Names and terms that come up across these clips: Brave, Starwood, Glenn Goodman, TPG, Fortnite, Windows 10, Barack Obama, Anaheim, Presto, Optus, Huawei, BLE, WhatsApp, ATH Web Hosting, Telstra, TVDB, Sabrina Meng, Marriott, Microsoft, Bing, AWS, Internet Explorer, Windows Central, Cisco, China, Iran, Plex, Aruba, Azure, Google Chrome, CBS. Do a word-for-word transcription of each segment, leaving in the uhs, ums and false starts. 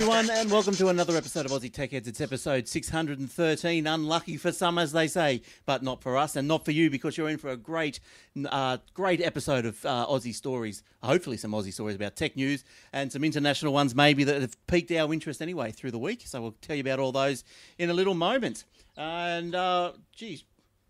Everyone, and welcome to another episode of Aussie Techheads. It's episode six hundred thirteen. Unlucky for some, as they say, but not for us and not for you, because you're in for a great, uh, great episode of uh, Aussie stories. Hopefully, some Aussie stories about tech news and some international ones, maybe, that have piqued our interest anyway through the week. So we'll tell you about all those in a little moment. And uh, geez.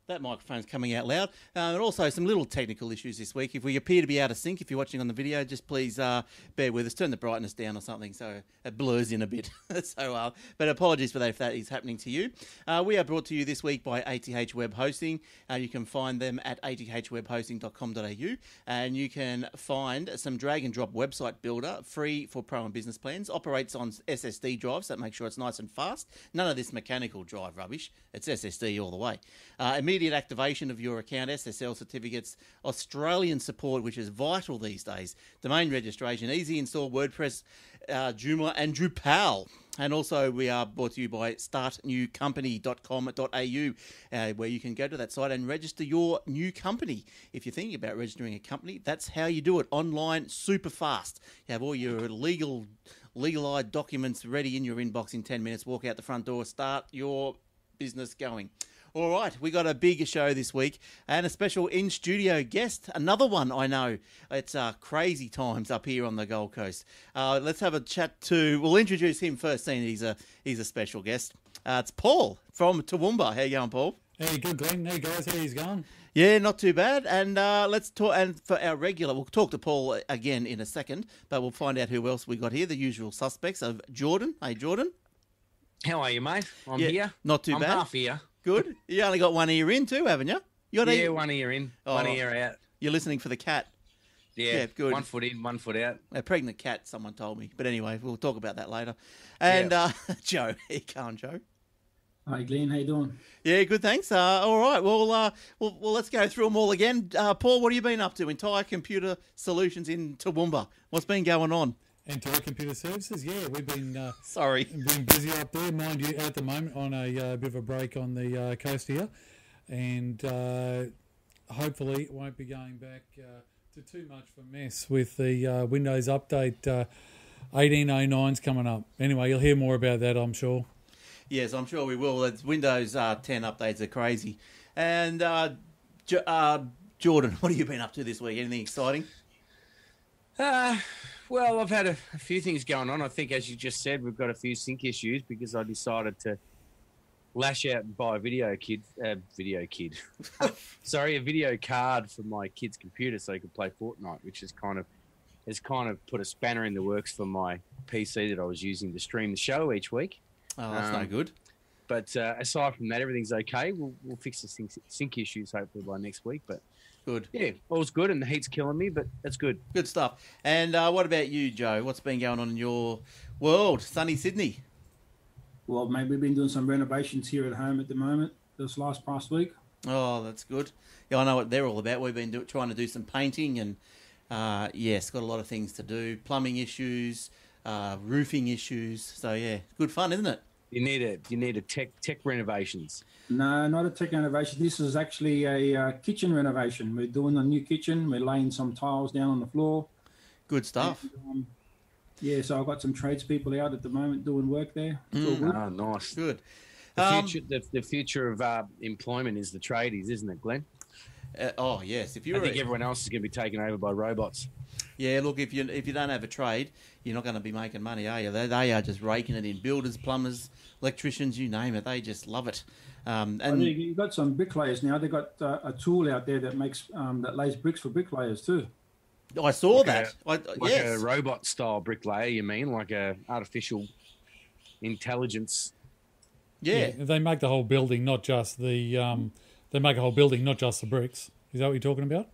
That microphone's coming out loud. Uh, and also some little technical issues this week. If we appear to be out of sync, if you're watching on the video, just please uh, bear with us. Turn the brightness down or something so it blurs in a bit. so, uh, But apologies for that if that is happening to you. Uh, we are brought to you this week by A T H Web Hosting. Uh, you can find them at a t h web hosting dot com dot a u. And you can find some drag and drop website builder, free for pro and business plans. Operates on S S D drives, so make sure it's nice and fast. None of this mechanical drive rubbish. It's S S D all the way. Uh, immediately Immediate activation of your account, S S L certificates, Australian support, which is vital these days, domain registration, easy install, WordPress, uh, Joomla and Drupal. And also we are brought to you by start new company dot com dot a u, uh, where you can go to that site and register your new company. If you're thinking about registering a company, that's how you do it, online, super fast. You have all your legal, legal-eyed documents ready in your inbox in ten minutes, walk out the front door, start your business going. All right, we got a big show this week and a special in-studio guest, another one I know. It's uh, crazy times up here on the Gold Coast. Uh, let's have a chat to, we'll introduce him first, seeing he's a he's a special guest. Uh, it's Paul from Toowoomba. How you going, Paul? Hey, good, Glenn. Hey, guys, how you going? Yeah, not too bad. And uh, let's talk, and for our regular, we'll talk to Paul again in a second, but we'll find out who else we got here, the usual suspects of Jordan. Hey, Jordan. How are you, mate? I'm yeah, here. Not too I'm bad. I'm half here. Good. You only got one ear in too, haven't you? you got yeah, ear... one ear in, oh, one ear out. You're listening for the cat. Yeah, yeah, good. One foot in, one foot out. A pregnant cat, someone told me. But anyway, we'll talk about that later. And yeah. uh, Joe, hey, come on, Joe. Hi, Glenn. How you doing? Yeah, good, thanks. Uh, all right, well, uh, well, well, let's go through them all again. Uh, Paul, what have you been up to? Entire Computer Solutions in Toowoomba. What's been going on? Entire Computer Services, yeah, we've been uh, sorry, been busy up there, mind you, at the moment on a uh, bit of a break on the uh, coast here, and uh, hopefully it won't be going back uh, to too much of a mess with the uh, Windows update uh, eighteen oh nine's coming up. Anyway, you'll hear more about that, I'm sure. Yes, I'm sure we will. It's Windows uh, ten updates are crazy. And uh, J- uh, Jordan, what have you been up to this week? Anything exciting? Uh... Well, I've had a, a few things going on. I think, as you just said, we've got a few sync issues because I decided to lash out and buy a video kid, uh, video kid. Sorry, a video card for my kid's computer so he could play Fortnite, which is kind of has kind of put a spanner in the works for my P C that I was using to stream the show each week. Oh, that's um, no good. But uh, aside from that, everything's okay. We'll, we'll fix the sync, sync issues hopefully by next week, but. Good. Yeah, all's good, and the heat's killing me, but that's good. Good stuff. And uh, what about you, Joe? What's been going on in your world, sunny Sydney? Well, mate, we've been doing some renovations here at home at the moment this last past week. Oh, that's good. Yeah, I know what they're all about. We've been do- trying to do some painting, and uh, yes, got a lot of things to do. Plumbing issues, uh, roofing issues. So yeah, good fun, isn't it? You need a you need a tech tech renovations. No, not a tech renovation. This is actually a uh, kitchen renovation. We're doing a new kitchen. We're laying some tiles down on the floor. Good stuff. And, um, yeah, so I've got some tradespeople out at the moment doing work there. It's mm. all good. Oh, nice. Good. The future, um, the, the future of uh, employment is the tradies, isn't it, Glenn? Uh, oh yes. If you I think a... everyone else is going to be taken over by robots. Yeah, look, if you if you don't have a trade, you're not going to be making money, are you? They, they are just raking it in. Builders, plumbers, electricians, you name it. They just love it. Um, and well, you've got some bricklayers now. They've got uh, a tool out there that makes um, that lays bricks for bricklayers too. I saw like that. A, I, like yes. a robot-style bricklayer, you mean? Like a artificial intelligence? Yeah. yeah. They make the whole building, not just the. Um, they make a whole building, not just the bricks. Is that what you're talking about?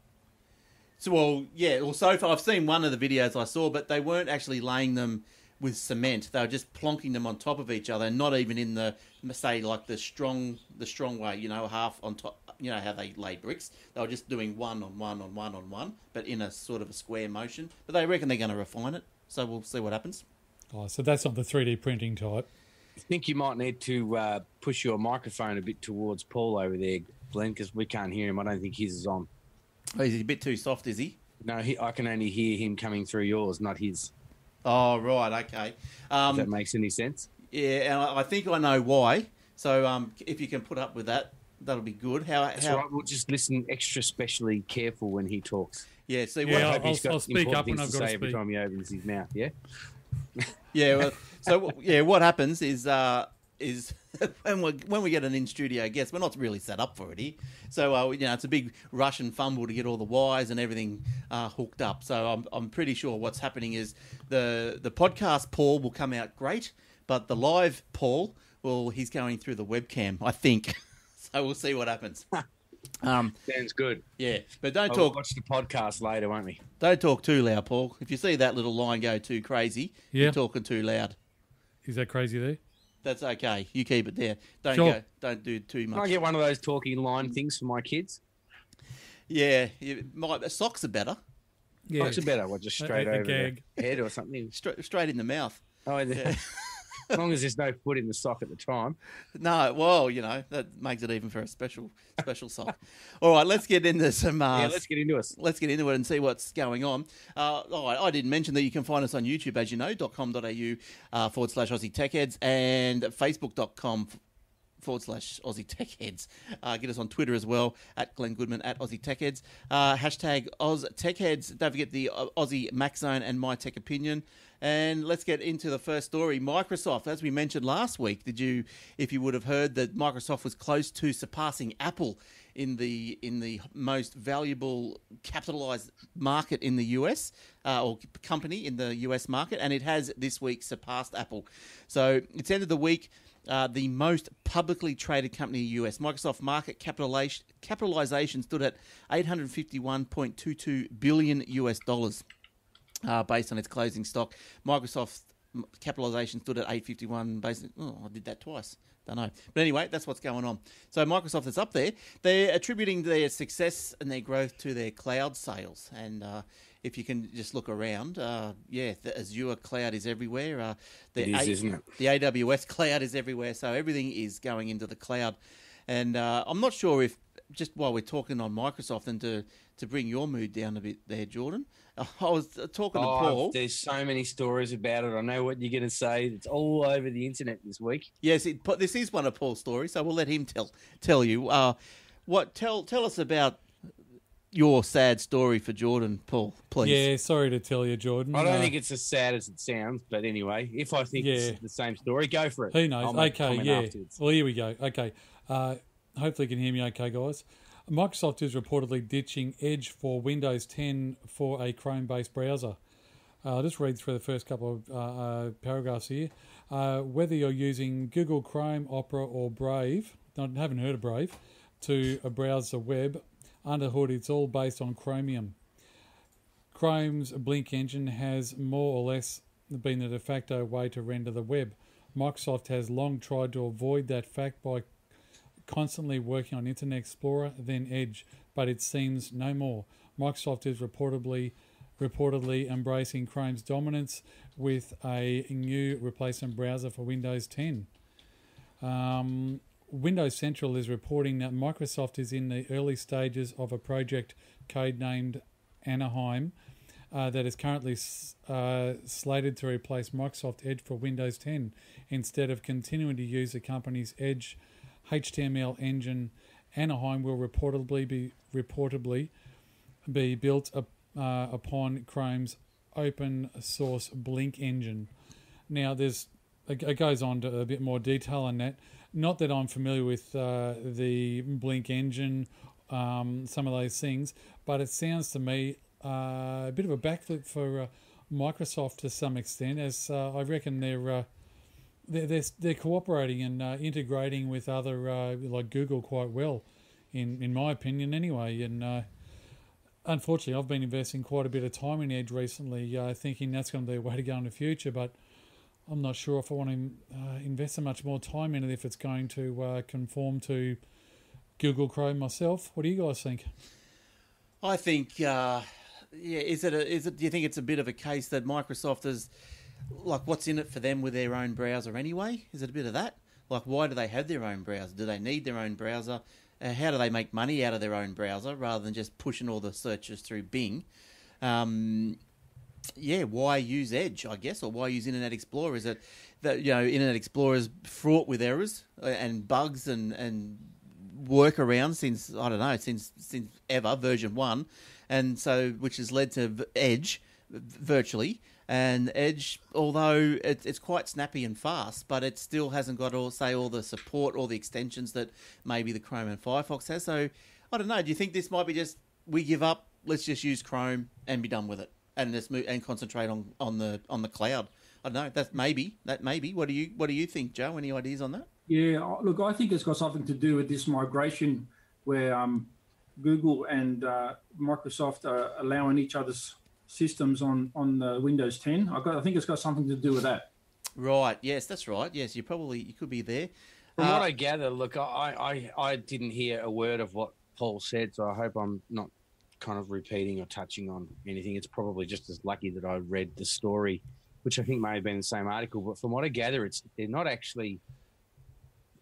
So, well, yeah, well, so far I've seen one of the videos I saw, but they weren't actually laying them with cement. They were just plonking them on top of each other, and not even in the, say, like the strong the strong way, you know, half on top, you know, how they lay bricks. They were just doing one on one on one on one, but in a sort of a square motion. But they reckon they're going to refine it, so we'll see what happens. Oh, so that's not the three D printing type. I think you might need to uh, push your microphone a bit towards Paul over there, Glenn, because we can't hear him. I don't think his is on. Oh, he's a bit too soft, is he? No, he, I can only hear him coming through yours, not his. Oh, right. Okay. Um, if that makes any sense. Yeah, and I think I know why. So um, if you can put up with that, that'll be good. How, That's how... right. We'll just listen extra specially careful when he talks. Yeah, see, yeah, I'll, I'll, I'll speak up when I've got to speak. Every time he opens his mouth, yeah? Yeah, well, so yeah, what happens is uh, is when we when we get an in-studio guest, we're not really set up for it here. So, uh, you know, it's a big rush and fumble to get all the wires and everything uh, hooked up. So I'm, I'm pretty sure what's happening is the, the podcast Paul will come out great, but the live Paul, well, he's going through the webcam, I think. So we'll see what happens. Um, Sounds good. Yeah, but don't I'll talk. Watch the podcast later, won't we? Don't talk too loud, Paul. If you see that little line go too crazy, yeah. You're talking too loud. Is that crazy there? That's okay. You keep it there. Don't sure. go. Don't do too much. Can I get one of those talking line things for my kids? Yeah, you might. Socks are better. Yeah. Socks are better. Well, just straight a, a over gag. The head or something. Straight, straight in the mouth. Oh, yeah. As long as there's no foot in the sock at the time. No, well, you know, that makes it even for a special special sock. All right, let's get into some... Uh, yeah, let's get into it. Let's get into it and see what's going on. Uh, all right, I didn't mention that you can find us on YouTube, as you know, dot com dot a u uh, forward slash Aussie Techheads and facebook dot com forward slash Aussie Techheads. Uh, get us on Twitter as well, at Glenn Goodman, at Aussie Techheads. Uh, hashtag Oz Techheads. Don't forget the Aussie Mac Zone and My Tech Opinion. And let's get into the first story. Microsoft, as we mentioned last week, did you, if you would have heard that Microsoft was close to surpassing Apple in the in the most valuable capitalized market in the U S uh, or company in the U S market, and it has this week surpassed Apple. So it's ended the week uh, the most publicly traded company in the U S. Microsoft market capitalization capitalization stood at eight hundred fifty-one point two two billion U S dollars. Uh, based on its closing stock, Microsoft's capitalization stood at eight fifty-one. Based, oh, I did that twice. Don't know. But anyway, that's what's going on. So Microsoft is up there. They're attributing their success and their growth to their cloud sales. And uh, if you can just look around, uh, yeah, the Azure cloud is everywhere. Uh, the it is, a- isn't it? The A W S cloud is everywhere. So everything is going into the cloud. And uh, I'm not sure if, just while we're talking on Microsoft, and to, to bring your mood down a bit there, Jordan, I was talking to oh, Paul. There's so many stories about it. I know what you're going to say. It's all over the internet this week. Yes, it, this is one of Paul's stories, so we'll let him tell tell you. Uh, what tell tell us about your sad story for Jordan, Paul, please. Yeah, sorry to tell you, Jordan. I don't uh, think it's as sad as it sounds, but anyway, if I think yeah. it's the same story, go for it. Who knows? Okay, yeah. Afterwards. Well, here we go. Okay. Uh, hopefully you can hear me okay, guys. Microsoft is reportedly ditching Edge for Windows ten for a Chrome-based browser. Uh, I'll just read through the first couple of uh, uh, paragraphs here. Uh, whether you're using Google Chrome, Opera or Brave, I haven't heard of Brave, to browse the web, under the hood it's all based on Chromium. Chrome's Blink engine has more or less been the de facto way to render the web. Microsoft has long tried to avoid that fact by constantly working on Internet Explorer, then Edge, but it seems no more. Microsoft is reportedly reportedly embracing Chrome's dominance with a new replacement browser for Windows ten. Um, Windows Central is reporting that Microsoft is in the early stages of a project codenamed Anaheim uh, that is currently uh, slated to replace Microsoft Edge for Windows ten instead of continuing to use the company's Edge H T M L engine. Anaheim will reportedly be reportedly be built up, uh, upon Chrome's open source Blink engine. Now, there's it goes on to a bit more detail on that. Not that I'm familiar with uh, the Blink engine, um, some of those things, but it sounds to me uh, a bit of a backflip for uh, Microsoft to some extent, as uh, I reckon they're. Uh, They're, they're, they're cooperating and uh, integrating with other, uh, like Google, quite well, in, in my opinion anyway. And uh, unfortunately, I've been investing quite a bit of time in Edge recently, uh, thinking that's going to be a way to go in the future, but I'm not sure if I want to uh, invest so much more time in it if it's going to uh, conform to Google Chrome myself. What do you guys think? I think, uh, yeah, is it a, is it? Do you think it's a bit of a case that Microsoft is... Like, what's in it for them with their own browser anyway? Is it a bit of that? Like, why do they have their own browser? Do they need their own browser? Uh, how do they make money out of their own browser rather than just pushing all the searches through Bing? Um, yeah, why use Edge, I guess, or why use Internet Explorer? Is it that, you know, Internet Explorer is fraught with errors and bugs and, and workarounds since, I don't know, since since ever, version one, and so, which has led to Edge, virtually, and Edge, although it, it's quite snappy and fast, but it still hasn't got, all say, all the support, all the extensions that maybe the Chrome and Firefox has. So, I don't know, do you think this might be just, we give up, let's just use Chrome and be done with it? And just move and concentrate on, on the on the cloud. I don't know. That's maybe that maybe. What do you what do you think, Joe? Any ideas on that? Yeah, look, I think it's got something to do with this migration, where um, Google and uh, Microsoft are allowing each other's systems on on the Windows ten. I got I think it's got something to do with that. Right. Yes, that's right. Yes, you probably you could be there. From uh, what I gather, look, I, I I didn't hear a word of what Paul said, so I hope I'm not kind of repeating or touching on anything. It's probably just as lucky that I read the story, which I think may have been the same article. But from what I gather, it's they're not actually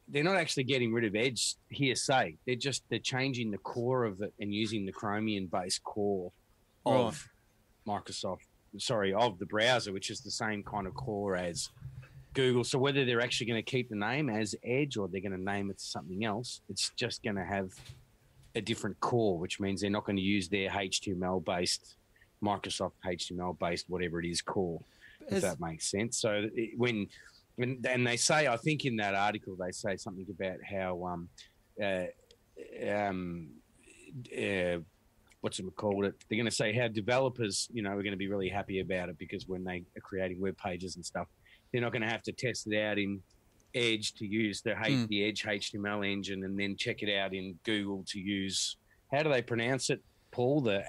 they're not actually getting rid of Edge hearsay. They're just they're changing the core of it and using the Chromium-based core oh. of Microsoft. Sorry, of the browser, which is the same kind of core as Google. So whether they're actually going to keep the name as Edge or they're going to name it something else, it's just going to have a different core, which means they're not going to use their H T M L-based, Microsoft H T M L-based, whatever it is, core, if As, that makes sense. So it, when, when and they say, I think in that article, they say something about how, um, uh, um, uh, what's it called? It they're going to say how developers, you know, are going to be really happy about it, because when they are creating web pages and stuff, they're not going to have to test it out in Edge to use the, mm. the Edge H T M L engine and then check it out in Google to use, how do they pronounce it, Paul? The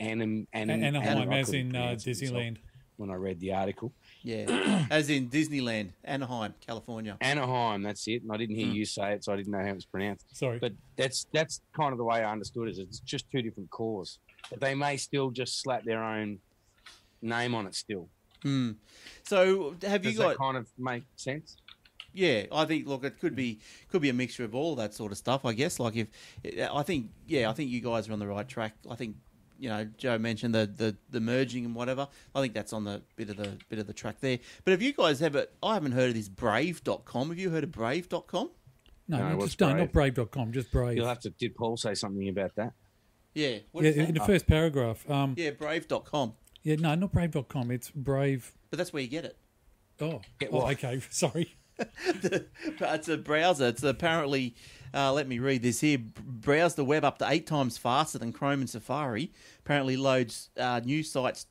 Anaheim, Anaheim as in uh, Disneyland. When I read the article. Yeah, as in Disneyland, Anaheim, California. Anaheim, that's it. And I didn't hear mm. you say it, so I didn't know how it was pronounced. Sorry. But that's that's kind of the way I understood it. It's just two different cores. But they may still just slap their own name on it still. Mm. So have Does you got... Does that kind of make sense? Yeah, I think, look, it could be could be a mixture of all that sort of stuff, I guess. Like, if I think, yeah, I think you guys are on the right track. I think, you know, Joe mentioned the, the, the merging and whatever. I think that's on the bit of the bit of the track there. But if you guys ever, I haven't heard of this Brave dot com. Have you heard of Brave dot com? No, no, just, no, not Brave dot com, just Brave. You'll have to. Did Paul say something about that? Yeah. What yeah is that? In the first paragraph. Um, yeah, Brave dot com. Yeah, no, not Brave dot com. It's Brave. But that's where you get it. Oh, get well, okay. Sorry. the, it's a browser. It's apparently, uh, let me read this here, browse the web up to eight times faster than Chrome and Safari. Apparently loads uh, new sites,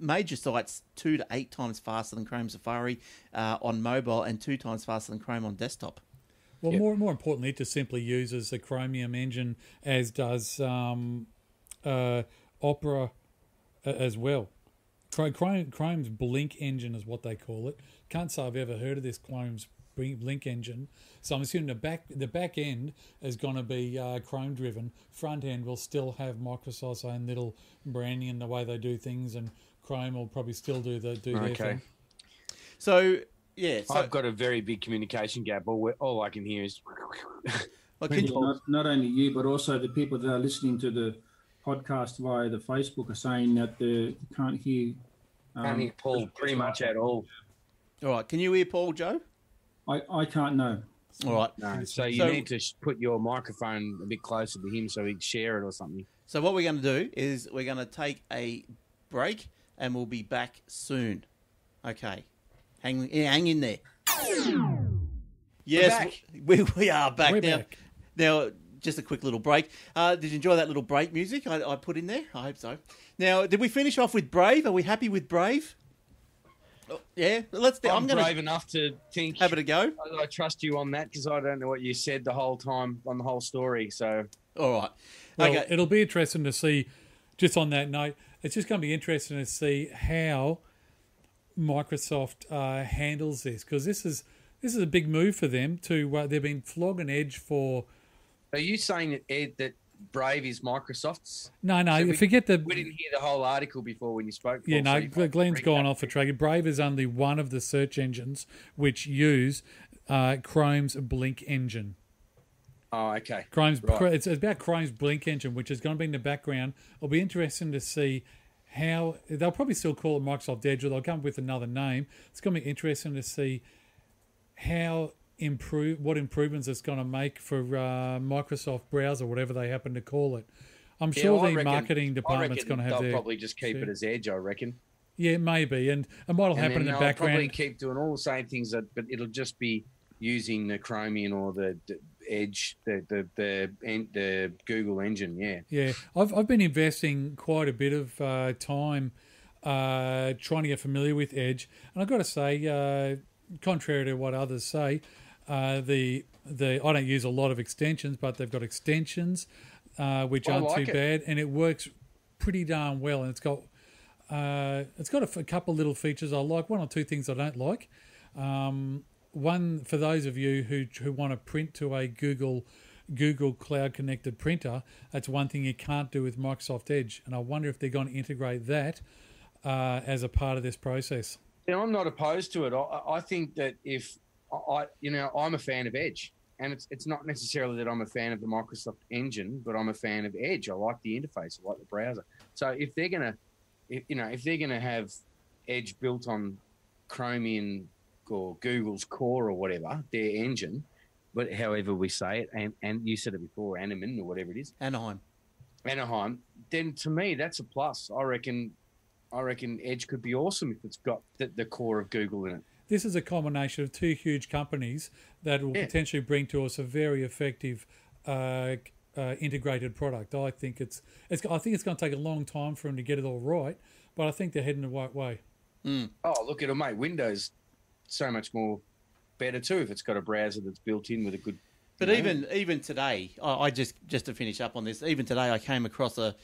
major sites, two to eight times faster than Chrome and Safari uh, on mobile and two times faster than Chrome on desktop. Well, yep. more and more importantly, it just simply uses the Chromium engine, as does um, uh, Opera uh, as well. Chrome, Chrome's Blink engine is what they call it. Can't say I've ever heard of this Chrome's Blink engine. So I'm assuming the back the back end is going to be uh, Chrome driven. Front end will still have Microsoft's own little branding and the way they do things, and Chrome will probably still do the do okay. their thing. So yeah, so I've got a very big communication gap. All all I can hear is well, can you... not, not only you, but also the people that are listening to the podcast via the Facebook are saying that they can't hear. Um, can't hear Paul pretty much at all. All right, can you hear Paul, Joe? I, I can't know. All right. No, so you so, need to put your microphone a bit closer to him so he can share it or something. So what we're going to do is we're going to take a break and we'll be back soon. Okay. Hang, hang in there. Yes, we, we are back we're now. Back. Now, just a quick little break. Uh, did you enjoy that little break music I, I put in there? I hope so. Now, did we finish off with Brave? Are we happy with Brave? Yeah, let's. I'm, I'm gonna brave enough to think. Have it a go. I, I trust you on that because I don't know what you said the whole time on the whole story. So, all right. Well, okay. It'll be interesting to see. Just on that note, it's just going to be interesting to see how Microsoft uh, handles this, because this is this is a big move for them. To uh, they've been flogging Edge for. Are you saying that Ed that? Brave is Microsoft's. No, no, so we, forget the. We didn't hear the whole article before when you spoke. Yeah, no, so Glenn's gone off the track. Brave is only one of the search engines which use uh, Chrome's Blink engine. Oh, okay. Chrome's right. It's about Chrome's Blink engine, which is going to be in the background. It'll be interesting to see how they'll probably still call it Microsoft Edge, or they'll come up with another name. It's going to be interesting to see how improve what improvements it's going to make for uh, Microsoft Browser, whatever they happen to call it. I'm yeah, sure I the reckon, marketing department's going to have. They'll their, probably just keep their, it as Edge, I reckon. Yeah, maybe, and and what'll and happen in the background? Probably keep doing all the same things, that, but it'll just be using the Chromium or the, the Edge, the the, the the the Google engine. Yeah, yeah. I've I've been investing quite a bit of uh, time uh, trying to get familiar with Edge, and I've got to say, uh, contrary to what others say, uh, the the I don't use a lot of extensions, but they've got extensions uh, which well, aren't like too it. bad, and it works pretty darn well, and it's got. Uh, it's got a, f- a couple little features I like, one or two things I don't like. Um, one, for those of you who who want to print to a Google Google Cloud connected printer, that's one thing you can't do with Microsoft Edge, and I wonder if they're going to integrate that uh, as a part of this process. You know, I'm not opposed to it. I, I think that if I, you know, I'm a fan of Edge, and it's it's not necessarily that I'm a fan of the Microsoft engine, but I'm a fan of Edge. I like the interface, I like the browser. So if they're going to You know, if they're going to have Edge built on Chromium or Google's Core or whatever, their engine, but however we say it, and, and you said it before, Anaheim or whatever it is. Anaheim. Anaheim. Then to me, that's a plus. I reckon I reckon Edge could be awesome if it's got the, the core of Google in it. This is a combination of two huge companies that will yeah. potentially bring to us a very effective uh Uh, integrated product. I think it's, it's. I think it's going to take a long time for them to get it all right, but I think they're heading the right way. Mm. Oh, look, it'll make Windows so much more better too if it's got a browser that's built in with a good. But even know. even today, I, I just just to finish up on this. Even today, I came across a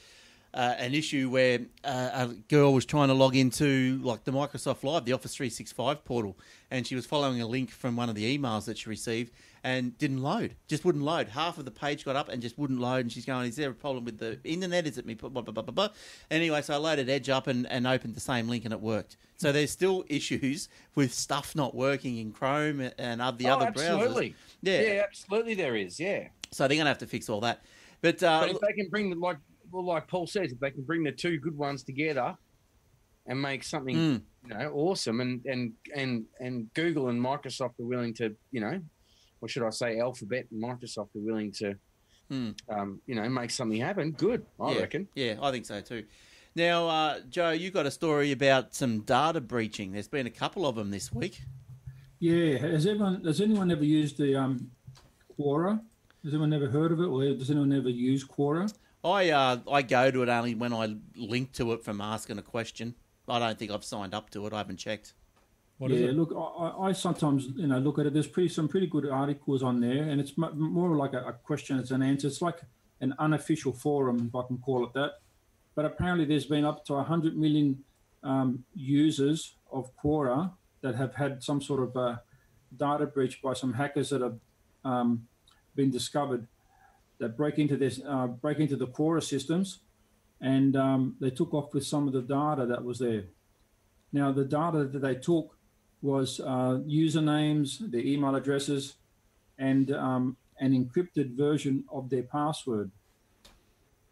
uh, an issue where uh, a girl was trying to log into like the Microsoft Live, the Office three sixty-five portal, and she was following a link from one of the emails that she received. And didn't load, just wouldn't load. Half of the page got up and just wouldn't load. And she's going, is there a problem with the internet? Is it me? Blah, blah, blah, blah, blah. Anyway, so I loaded Edge up and, and opened the same link and it worked. So there's still issues with stuff not working in Chrome and other, the oh, other absolutely. browsers. Yeah. yeah, absolutely there is, yeah. So they're going to have to fix all that. But, uh, but if they can bring, the, like well, like Paul says, if they can bring the two good ones together and make something mm. you know, awesome, and, and, and, and Google and Microsoft are willing to, you know, or should I say Alphabet and Microsoft are willing to, hmm. um, you know, make something happen. Good, I yeah. reckon. Yeah, I think so too. Now, uh, Joe, you got a story about some data breaching. There's been a couple of them this week. Yeah. Has everyone? Has anyone ever used the um, Quora? Has anyone ever heard of it, or does anyone ever use Quora? I uh, I go to it only when I link to it from asking a question. I don't think I've signed up to it. I haven't checked. What yeah, look, I, I sometimes you know look at it. There's pretty some pretty good articles on there, and it's m- more like a, a question and answer. It's like an unofficial forum, if I can call it that. But apparently, there's been up to one hundred million um, users of Quora that have had some sort of uh, data breach by some hackers that have um, been discovered that break into this uh, break into the Quora systems, and um, they took off with some of the data that was there. Now, the data that they took was uh, usernames, their email addresses, and um, an encrypted version of their password.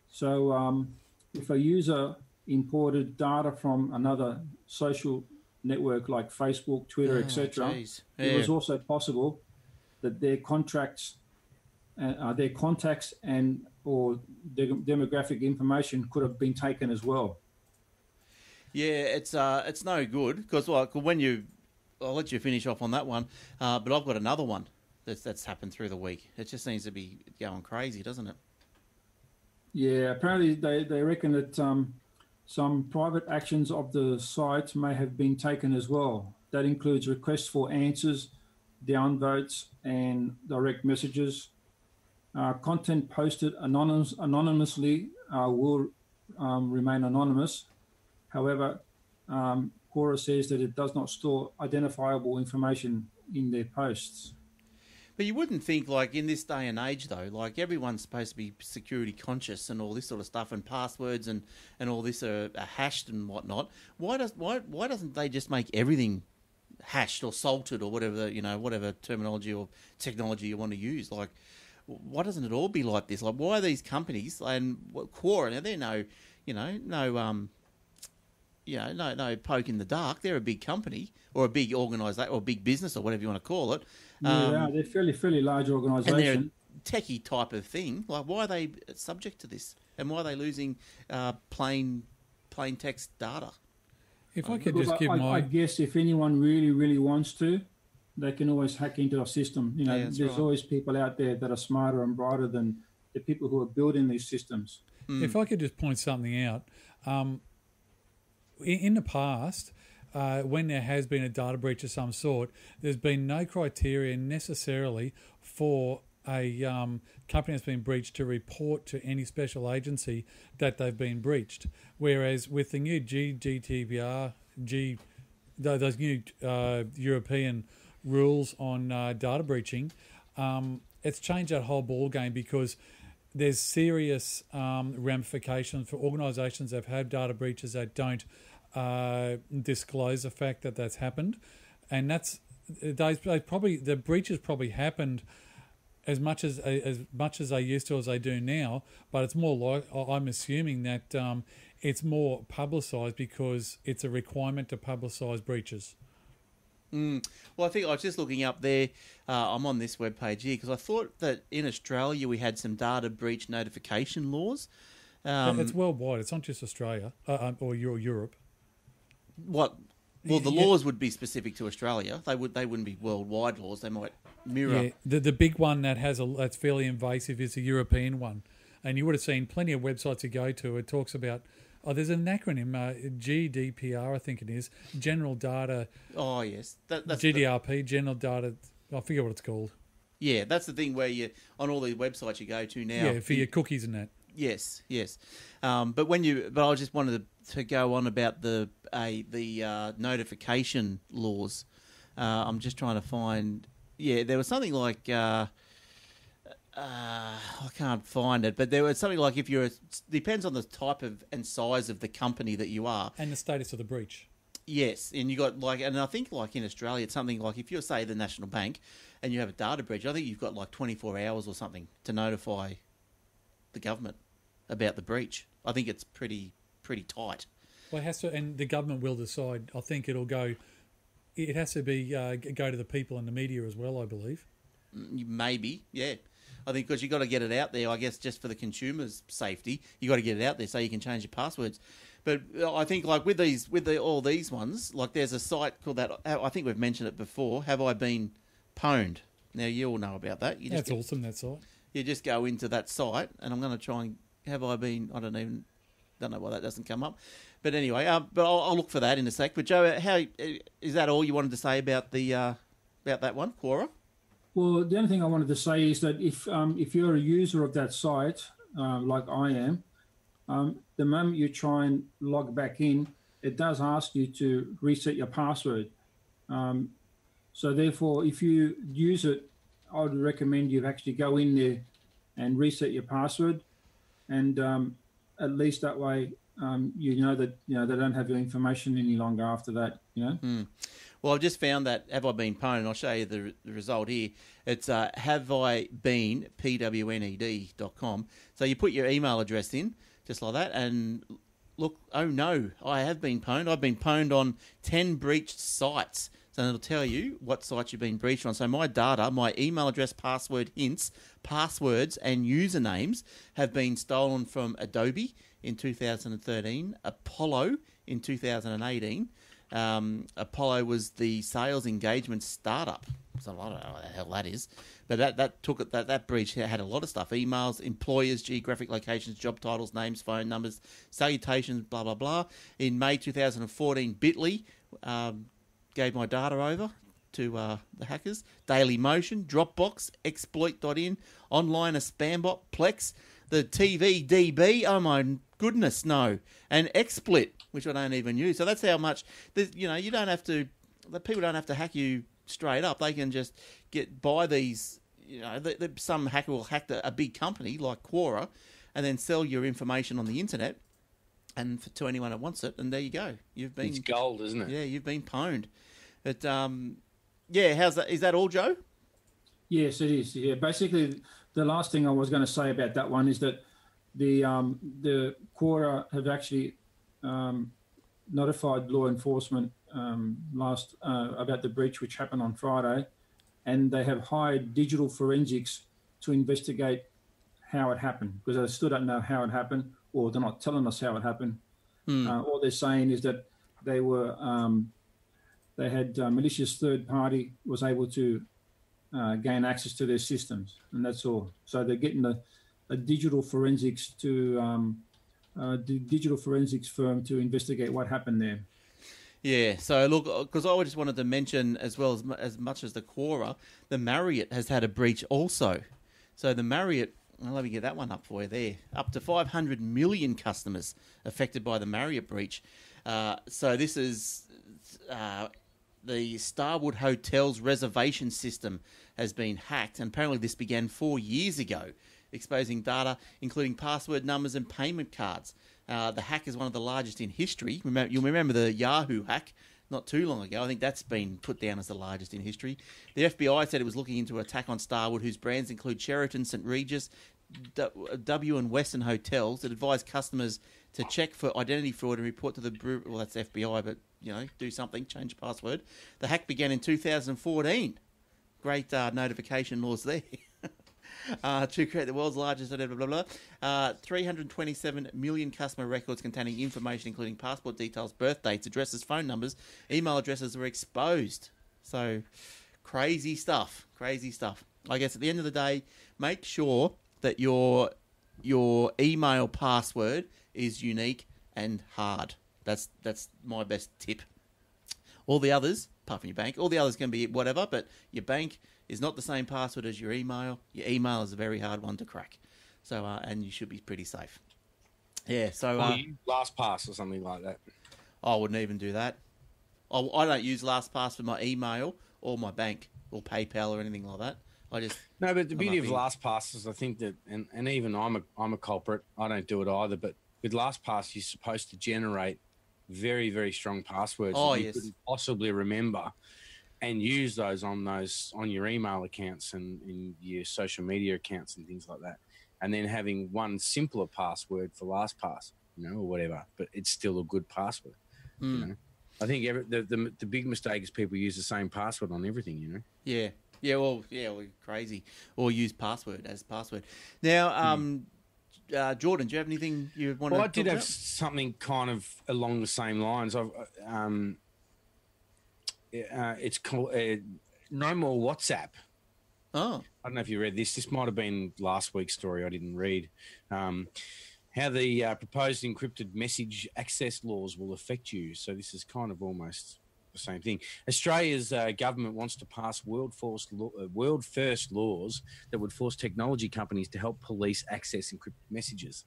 So um, if a user imported data from another social network like Facebook, Twitter, oh, et cetera, yeah. it was also possible that their contracts, uh, their contacts and or their demographic information could have been taken as well. Yeah, it's uh, it's no good because like when you I'll let you finish off on that one, uh, but I've got another one that's, that's happened through the week. It just seems to be going crazy, doesn't it? Yeah, apparently they, they reckon that um, some private actions of the site may have been taken as well. That includes requests for answers, downvotes, and direct messages. Uh, content posted anonymous, anonymously uh, will um, remain anonymous. However, um, Quora says that it does not store identifiable information in their posts. But you wouldn't think, like, in this day and age, though, like, everyone's supposed to be security conscious and all this sort of stuff, and passwords and, and all this are, are hashed and whatnot. Why does why why doesn't they just make everything hashed or salted or whatever, you know, whatever terminology or technology you want to use? Like, why doesn't it all be like this? Like, why are these companies and Quora? Now they're no, you know, no um. you know, no, no poke in the dark. They're a big company or a big organisation or a big business or whatever you want to call it. Um, yeah, they're fairly, fairly large organisation. And they're a techie type of thing. Like, why are they subject to this? And why are they losing uh, plain, plain text data? If I could just give I, my... I guess if anyone really, really wants to, they can always hack into our system. You know, yeah, there's right. always people out there that are smarter and brighter than the people who are building these systems. Mm. If I could just point something out, um, in, in the past, uh, when there has been a data breach of some sort, there's been no criteria necessarily for a um, company that's been breached to report to any special agency that they've been breached. Whereas with the new G D P R, G, those new uh, European rules on uh, data breaching, um, it's changed that whole ball game because there's serious um, ramifications for organisations that have data breaches that don't uh, disclose the fact that that's happened. And that's those probably the breaches probably happened as much as as much as they used to as they do now, but it's more like I'm assuming that um, it's more publicised because it's a requirement to publicise breaches. Mm. Well, I think I was just looking up there. Uh, I'm on this webpage here because I thought that in Australia we had some data breach notification laws. Um, it's worldwide. It's not just Australia uh, or Europe. What? Well, the yeah. laws would be specific to Australia. They would. They wouldn't be worldwide laws. They might mirror. Yeah. The the big one that has a that's fairly invasive is the European one, and you would have seen plenty of websites to go to. It talks about. Oh, there's an acronym, uh, G D P R, I think it is, General Data... Oh, yes. That, that's G D R P, the... General Data... I forget what it's called. Yeah, that's the thing where you... On all these websites you go to now... Yeah, for you, your cookies and that. Yes, yes. Um, but when you... But I just wanted to, to go on about the uh, the uh, notification laws. Uh, I'm just trying to find... Yeah, there was something like... Uh, Uh, I can't find it, but there was something like if you're, a, depends on the type of and size of the company that you are, and the status of the breach. Yes, and you got like, and I think like in Australia, it's something like if you're say the National Bank, and you have a data breach, I think you've got like twenty-four hours or something to notify the government about the breach. I think it's pretty pretty tight. Well, it has to, and the government will decide. I think it'll go. It has to be uh, go to the people and the media as well, I believe. Maybe, yeah. I think because you've got to get it out there, I guess, just for the consumer's safety. You've got to get it out there so you can change your passwords. But I think, like, with these, with the, all these ones, like, there's a site called that, I think we've mentioned it before, Have I Been Pwned? Now, you all know about that. You just That's get, awesome, that site. You just go into that site, and I'm going to try and, have I been, I don't even, don't know why that doesn't come up. But anyway, uh, but I'll, I'll look for that in a sec. But, Joe, how, is that all you wanted to say about the uh, about that one, Quora? Well, the only thing I wanted to say is that if um, if you're a user of that site, uh, like I am, um, the moment you try and log back in, it does ask you to reset your password. Um, so therefore, if you use it, I would recommend you actually go in there and reset your password, and um, at least that way um, you know that you know they don't have your information any longer after that. You know. Mm. Well, I've just found that Have I Been Pwned, and I'll show you the, the result here. It's uh, have I been pwned dot com. So you put your email address in, just like that, and look, oh no, I have been pwned. I've been pwned on ten breached sites. So it'll tell you what sites you've been breached on. So my data, my email address, password hints, passwords, and usernames have been stolen from Adobe in two thousand thirteen, Apollo in two thousand eighteen, Um, Apollo was the sales engagement startup, so I don't know what the hell that is, but that that took it that that breach had a lot of stuff: emails, employers, geographic locations, job titles, names, phone numbers, salutations, blah blah blah. In May two thousand fourteen, Bitly um, gave my data over to uh, the hackers. Dailymotion, Dropbox, Exploit dot in, Online, a spam bot, Plex, the T V D B. Oh my goodness, no, and XSplit, which I don't even use. So that's how much, you know, you don't have to, the people don't have to hack you straight up. They can just get buy these, you know, the, the, some hacker will hack the, a big company like Quora and then sell your information on the internet and for, to anyone that wants it. And there you go. You've been... It's gold, isn't it? Yeah, you've been pwned. But, um, yeah, how's that? Is that all, Joe? Yes, it is. Yeah, basically, the last thing I was going to say about that one is that the um, the Quora have actually... Um, notified law enforcement um, last uh, about the breach, which happened on Friday, and they have hired digital forensics to investigate how it happened, because they still don't know how it happened, or they're not telling us how it happened. Mm. Uh, all they're saying is that they were um, they had uh, malicious third party was able to uh, gain access to their systems, and that's all. So they're getting a, a digital forensics to um, uh, the digital forensics firm to investigate what happened there. Yeah, so look, because I just wanted to mention as well as, as much as the Quora, the Marriott has had a breach also. So the Marriott, well, let me get that one up for you there. Up to five hundred million customers affected by the Marriott breach. Uh, so this is uh, the Starwood Hotel's reservation system has been hacked, and apparently this began four years ago, exposing data including password numbers and payment cards. Uh, the hack is one of the largest in history. Remember, you'll remember the Yahoo hack not too long ago. I think that's been put down as the largest in history. The F B I said it was looking into an attack on Starwood, whose brands include Sheraton, Saint Regis, W and Westin Hotels. It advised customers to check for identity fraud and report to the brew. Well, that's F B I, but, you know, do something, change password. The hack began in two thousand fourteen. Great uh, notification laws there. Uh, to create the world's largest blah, blah, blah, blah. Uh, three hundred twenty-seven million customer records containing information including passport details, birth dates, addresses, phone numbers, email addresses were exposed. So crazy stuff, crazy stuff. I guess at the end of the day, make sure that your your email password is unique and hard. That's that's my best tip. All the others, apart from your bank, all the others can be whatever, but your bank is not the same password as your email. Your email is a very hard one to crack. So, uh, and you should be pretty safe. Yeah, so... Uh, LastPass or something like that. I wouldn't even do that. I, I don't use LastPass for my email or my bank or PayPal or anything like that. I just... No, but the beauty of LastPass is I think that, and, and even I'm a, I'm a culprit, I don't do it either, but with LastPass, you're supposed to generate very, very strong passwords oh, that you yes. couldn't possibly remember. And use those on those on your email accounts and in your social media accounts and things like that. And then having one simpler password for LastPass, you know, or whatever, but it's still a good password. Mm. You know? I think every, the, the the big mistake is people use the same password on everything, you know. Yeah, yeah, well, yeah, well, crazy. Or use password as password. Now, um, mm. uh, Jordan, do you have anything you want well, to? Well, I did have about? something kind of along the same lines. I've um. Uh, it's called uh, No More WhatsApp. Oh. I don't know if you read this. This might have been last week's story I didn't read. Um, how the uh, proposed encrypted message access laws will affect you. So this is kind of almost the same thing. Australia's uh, government wants to pass world, force law, uh, world first laws that would force technology companies to help police access encrypted messages.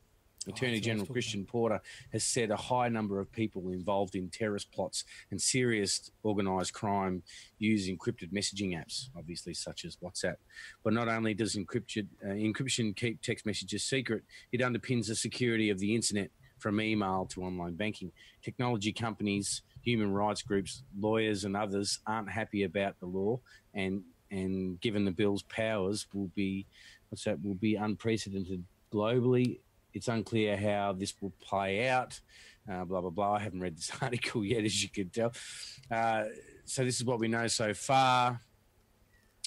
Attorney oh, General Christian about. Porter has said a high number of people involved in terrorist plots and serious organised crime use encrypted messaging apps, obviously such as WhatsApp. But not only does encryption, uh, encryption keep text messages secret, it underpins the security of the internet from email to online banking. Technology companies, human rights groups, lawyers and others aren't happy about the law, and, and given the bill's powers will be, what's that, will be unprecedented globally. It's unclear how this will play out, uh, blah, blah, blah. I haven't read this article yet, as you can tell. Uh, so this is what we know so far.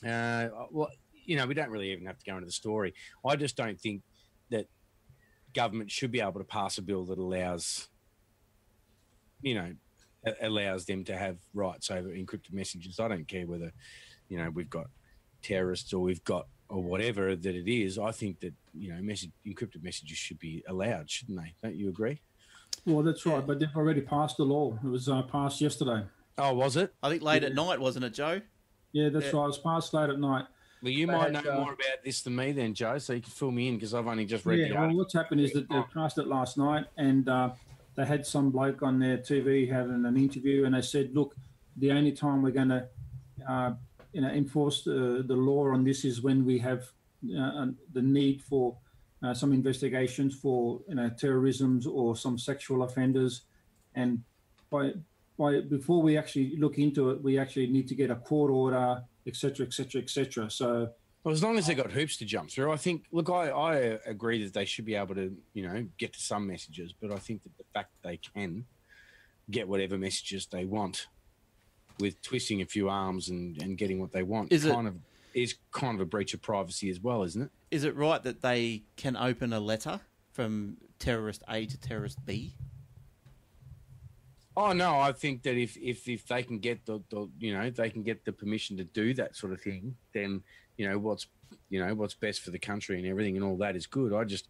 Uh, well, you know, we don't really even have to go into the story. I just don't think that government should be able to pass a bill that allows, you know, allows them to have rights over encrypted messages. I don't care whether, you know, we've got terrorists or we've got, or whatever that it is. I think that, you know, message, encrypted messages should be allowed, shouldn't they? Don't you agree? Well, that's right, but they've already passed the law. It was uh, passed yesterday. Oh, was it? I think late yeah. at night, wasn't it, Joe? Yeah, that's yeah. right. It was passed late at night. Well, you they might had, know uh, more about this than me then, Joe, so you can fill me in because I've only just read yeah, the article. Yeah, well, what's happened is that they passed it last night, and uh, they had some bloke on their T V having an interview, and they said, look, the only time we're going to... Uh, you know, enforce uh, the law on this is when we have uh, the need for uh, some investigations for, you know, terrorisms or some sexual offenders. And by by before we actually look into it, we actually need to get a court order, et cetera, et cetera, et cetera. So, well, as long as they got hoops to jump through, I think, look, I, I agree that they should be able to, you know, get to some messages, but I think that the fact that they can get whatever messages they want with twisting a few arms and, and getting what they want. Is kind it, of is kind of a breach of privacy as well, isn't it? Is it right that they can open a letter from terrorist A to terrorist B? Oh no, I think that if, if, if they can get the, the you know, they can get the permission to do that sort of thing, then you know what's you know what's best for the country and everything and all that is good. I just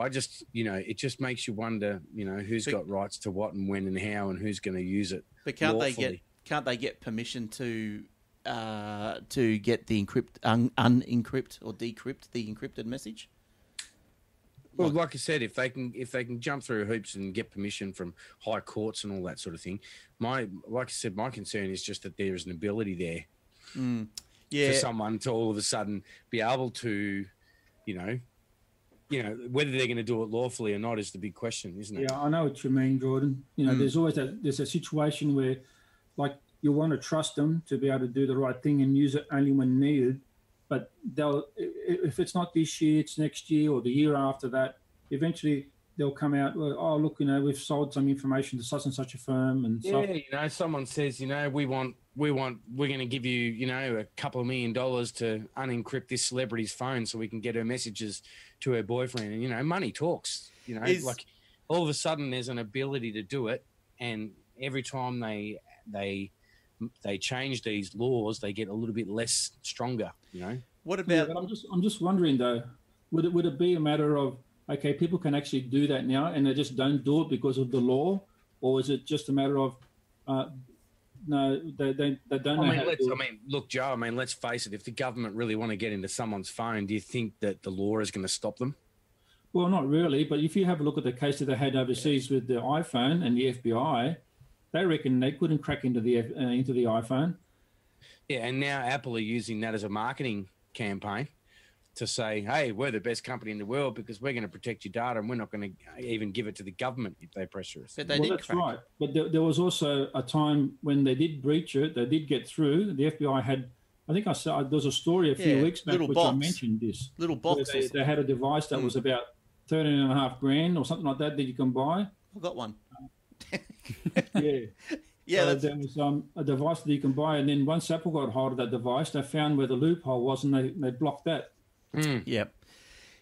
I just you know it just makes you wonder you know who's but, got rights to what and when and how and who's going to use it. But can't lawfully. they get can't they get permission to uh, to get the encrypt un, unencrypt or decrypt the encrypted message? Well, like I said, if they can if they can jump through hoops and get permission from high courts and all that sort of thing, my like I said, my concern is just that there is an ability there mm. yeah. for someone to all of a sudden be able to, you know, you know whether they're going to do it lawfully or not is the big question, isn't it? Yeah, I know what you mean, Jordan. You know, mm. there's always a there's a situation where, like, you want to trust them to be able to do the right thing and use it only when needed. But they'll, if it's not this year, it's next year or the year after that, eventually they'll come out, oh, look, you know, we've sold some information to such and such a firm. And yeah, stuff. You know, someone says, you know, we want, we want, we're going to give you, you know, a couple of million dollars to unencrypt this celebrity's phone so we can get her messages to her boyfriend. And, you know, money talks, you know, Is... like all of a sudden there's an ability to do it. And every time they, they, they change these laws, they get a little bit less stronger, you know. What about? Yeah, I'm just, I'm just wondering though, would it, would it be a matter of okay, people can actually do that now, and they just don't do it because of the law, or is it just a matter of uh, no, they don't, they don't know how to do it? I mean, look, Joe. I mean, let's face it. If the government really want to get into someone's phone, do you think that the law is going to stop them? Well, not really. But if you have a look at the case that they had overseas with the iPhone and the F B I. They reckon they couldn't crack into the uh, into the iPhone. Yeah, and now Apple are using that as a marketing campaign to say, hey, we're the best company in the world because we're going to protect your data and we're not going to even give it to the government if they pressure us. But they well, did that's crack. right. But there, there was also a time when they did breach it. They did get through. The F B I had, I think I saw, there was a story a few yeah, weeks back which box. I mentioned this. Little box. They, they had a device that mm. was about thirteen and a half grand or something like that that you can buy. I've got one. yeah, yeah. So there was um, a device that you can buy, and then once Apple got hold of that device, they found where the loophole was, and they, they blocked that. Mm. Yeah,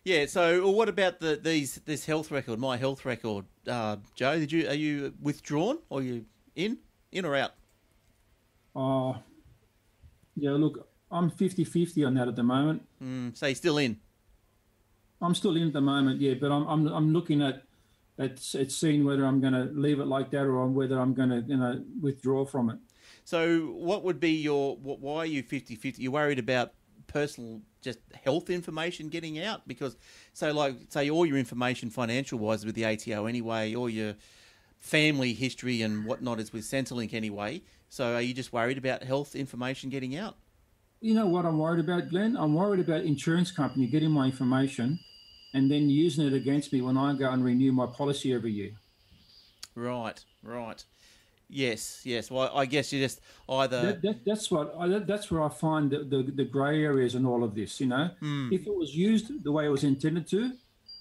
yeah. So, well, what about the these this health record, my health record, uh, Joe? Did you are you withdrawn or are you in in or out? Oh, uh, yeah. Look, I'm fifty-fifty on that at the moment. Mm, so you're still in? I'm still in at the moment, yeah. But I'm I'm I'm looking at. It's, it's seeing whether I'm going to leave it like that or whether I'm going to, you know, withdraw from it. So what would be your, what, why are you fifty-fifty? You're worried about personal, just health information getting out? Because, so like, say all your information financial-wise with the A T O anyway, all your family history and whatnot is with Centrelink anyway. So are you just worried about health information getting out? You know what I'm worried about, Glenn? I'm worried about insurance company getting my information and then using it against me when I go and renew my policy every year. Right, right. Yes, yes. Well, I guess you just either... That, that, that's what I, that, that's where I find the, the, the grey areas in all of this, you know. Mm. If it was used the way it was intended to,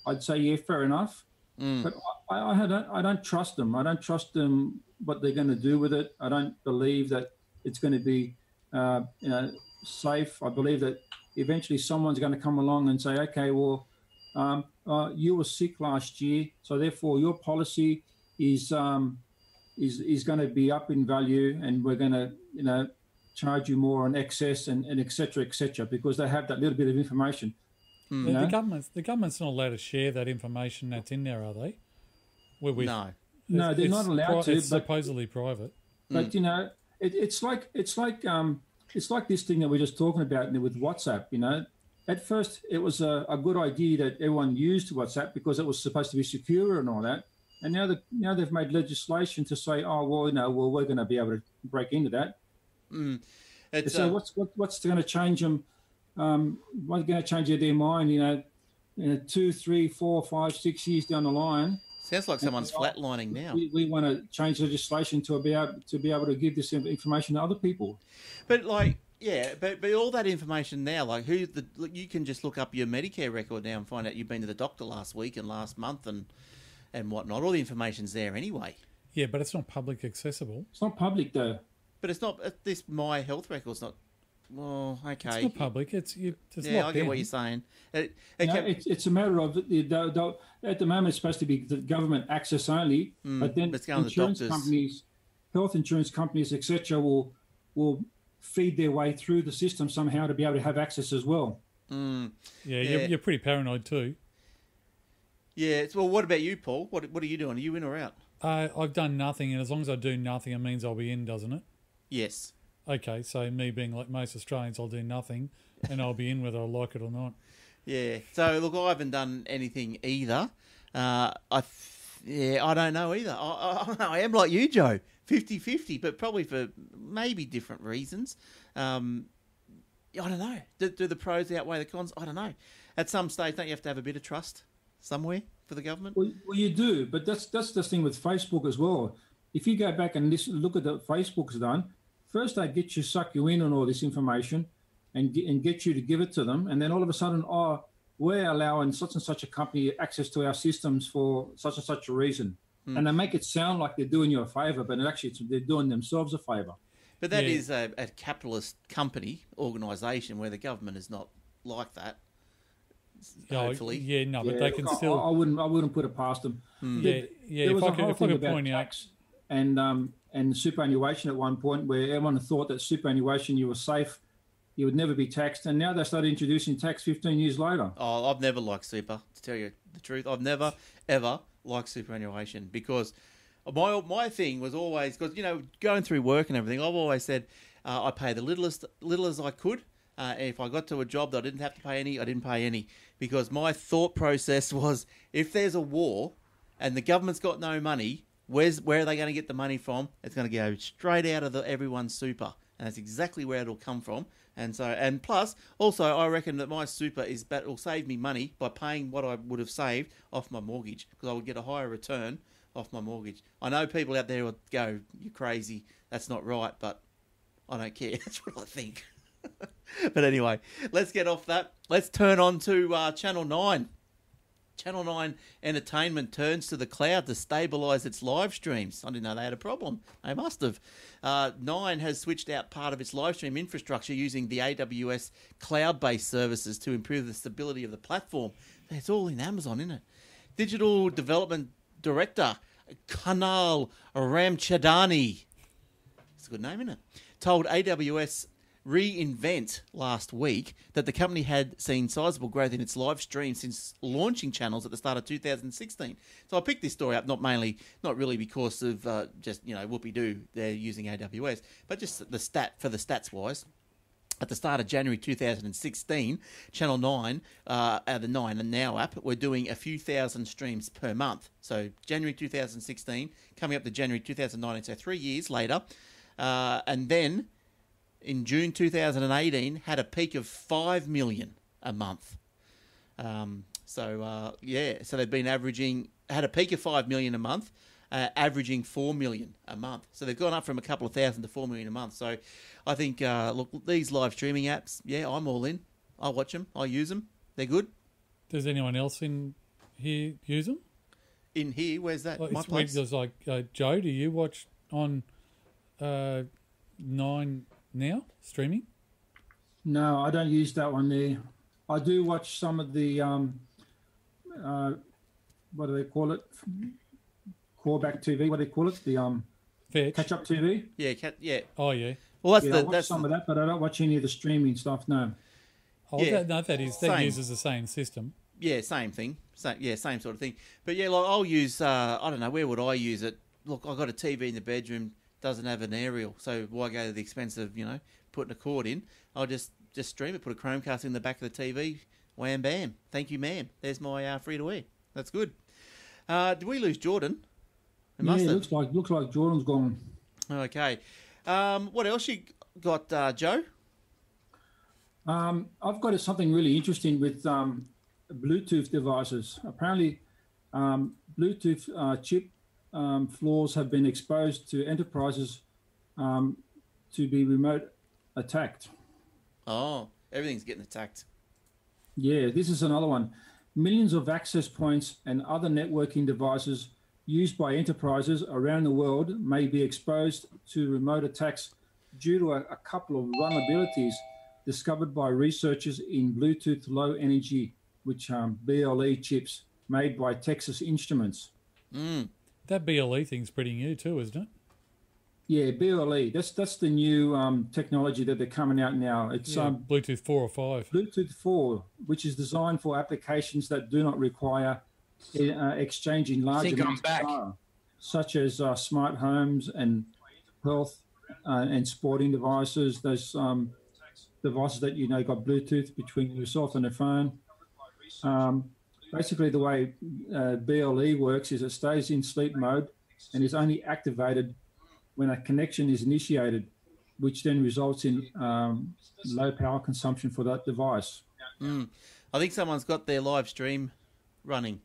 I'd say, yeah, fair enough. Mm. But I, I, don't, I don't trust them. I don't trust them what they're going to do with it. I don't believe that it's going to be uh, you know, safe. I believe that eventually someone's going to come along and say, okay, well, Um, uh, you were sick last year, so therefore your policy is um, is is going to be up in value, and we're going to you know charge you more on excess and and et cetera, et cetera, because they have that little bit of information. Mm. Yeah, the government's the government's not allowed to share that information that's in there, are they? Where we no, no, they're not allowed to. It's but, supposedly private, but mm. you know, it, it's like it's like um, it's like this thing that we're just talking about with WhatsApp, you know. At first, it was a, a good idea that everyone used WhatsApp because it was supposed to be secure and all that. And now, the, now they've made legislation to say, oh, well, you know, well, we're going to be able to break into that. Mm. It's, so uh, what's what, what's going to change them? Um, what's going to change their mind, you know, you know, two, three, four, five, six years down the line? Sounds like someone's we, flatlining now. We, we want to change legislation to be able, to be able to give this information to other people. But, like... Yeah, but but all that information now, like who the you can just look up your Medicare record now and find out you've been to the doctor last week and last month and and whatnot. All the information's there anyway. Yeah, but it's not public accessible. It's not public, though. But it's not, at least my health record's not, well, okay. It's not public. It's, you, it's yeah, I get what you're saying. It, it no, kept... it's, it's a matter of, the, the, the, at the moment, it's supposed to be the government access only, mm, but then insurance the companies, health insurance companies, et cetera, will will feed their way through the system somehow to be able to have access as well. Mm. Yeah, yeah. You're, you're pretty paranoid too. Yeah. It's, well, what about you, Paul? What What are you doing? Are you in or out? Uh, I've done nothing, and as long as I do nothing, it means I'll be in, doesn't it? Yes. Okay, so me being like most Australians, I'll do nothing, and I'll be in whether I like it or not. Yeah. So look, I haven't done anything either. Uh, I yeah, I don't know either. I, I don't know. I am like you, Joe, fifty-fifty, but probably for maybe different reasons. Um, I don't know. Do, do the pros outweigh the cons? I don't know. At some stage, don't you have to have a bit of trust somewhere for the government? Well, well you do, but that's that's the thing with Facebook as well. If you go back and listen, look at what Facebook's done. First, they get you, suck you in on all this information, and get, and get you to give it to them, and then all of a sudden, oh, we're allowing such and such a company access to our systems for such and such a reason, mm. and they make it sound like they're doing you a favour, but it actually it's, they're doing themselves a favour. But that yeah. is a, a capitalist company organisation where the government is not like that. Hopefully, no, yeah, no, but yeah, they can I, still. I wouldn't, I wouldn't put it past them. Mm. Yeah, yeah. There was if a I could, whole if thing I could about point tax out. and. Um, and superannuation at one point where everyone thought that superannuation, you were safe, you would never be taxed. And now they started introducing tax fifteen years later. Oh, I've never liked super, to tell you the truth. I've never, ever liked superannuation because my my thing was always, because, you know, going through work and everything, I've always said uh, I pay the littlest, little as I could. Uh, if I got to a job that I didn't have to pay any, I didn't pay any. Because my thought process was, if there's a war and the government's got no money, Where's, where are they going to get the money from? It's going to go straight out of the, everyone's super. And that's exactly where it'll come from. And so, and plus, also, I reckon that my super is bet, will save me money by paying what I would have saved off my mortgage, because I would get a higher return off my mortgage. I know people out there will go, you're crazy, that's not right, but I don't care. That's what I think. But anyway, let's get off that. Let's turn on to uh, Channel nine. Channel nine Entertainment turns to the cloud to stabilise its live streams. I didn't know they had a problem. They must have. Uh, Nine has switched out part of its live stream infrastructure using the A W S cloud-based services to improve the stability of the platform. It's all in Amazon, isn't it? Digital Development Director Kunal Ramchadani, it's a good name, isn't it? Told A W S Reinvent last week that the company had seen sizable growth in its live stream since launching Channels at the start of two thousand sixteen. So I picked this story up not mainly, not really because of uh, just, you know, whoopee-doo, they're using A W S, but just the stat for the stats wise. At the start of January two thousand sixteen, Channel nine, uh, the nine and Now app, were doing a few thousand streams per month. So January two thousand sixteen, coming up to January two thousand nineteen, so three years later, uh, and then in June two thousand eighteen, had a peak of five million a month. Um, so, uh, yeah, so they've been averaging, had a peak of five million a month, uh, averaging four million a month. So they've gone up from a couple of thousand to four million a month. So I think, uh, look, these live streaming apps, yeah, I'm all in. I watch them. I use them. They're good. Does anyone else in here use them? In here? Where's that? Like, My place? There's like, uh, Joe, do you watch on uh, nine... Now streaming? No, I don't use that one there. I do watch some of the um, uh, what do they call it? Callback T V. What do they call it? The um, catch up T V. Yeah, cat. Yeah. Oh yeah. Well, that's yeah, the I watch that's some the... of that, but I don't watch any of the streaming stuff. No. Oh, yeah. that, no, that is that same. uses the same system. Yeah, same thing. Same, yeah, same sort of thing. But yeah, like I'll use. Uh, I don't know. Where would I use it? Look, I've got a T V in the bedroom. Doesn't have an aerial, so why go to the expense of, you know, putting a cord in? I'll just just stream it, put a Chromecast in the back of the T V, wham bam, thank you ma'am, there's my uh, free to air. That's good. Uh, did we lose Jordan? It yeah, must it have. looks like looks like Jordan's gone. Okay, um, what else you got, uh, Joe? Um, I've got something really interesting with um, Bluetooth devices. Apparently, um, Bluetooth uh, chip. Um, flaws have been exposed to enterprises um, to be remote attacked. Oh, everything's getting attacked. Yeah, this is another one. Millions of access points and other networking devices used by enterprises around the world may be exposed to remote attacks due to a, a couple of vulnerabilities discovered by researchers in Bluetooth Low Energy, which are B L E chips made by Texas Instruments. Mm. That B L E thing's pretty new too, isn't it? Yeah, B L E. That's that's the new um, technology that they're coming out now. It's yeah, um, Bluetooth four or five. Bluetooth four, which is designed for applications that do not require uh, exchanging large amounts of power, such as uh, smart homes and health uh, and sporting devices. Those um, devices that you know got Bluetooth between yourself and the phone. Um, basically, the way uh, B L E works is it stays in sleep mode and is only activated when a connection is initiated, which then results in um, low power consumption for that device. Mm. I think someone's got their live stream running.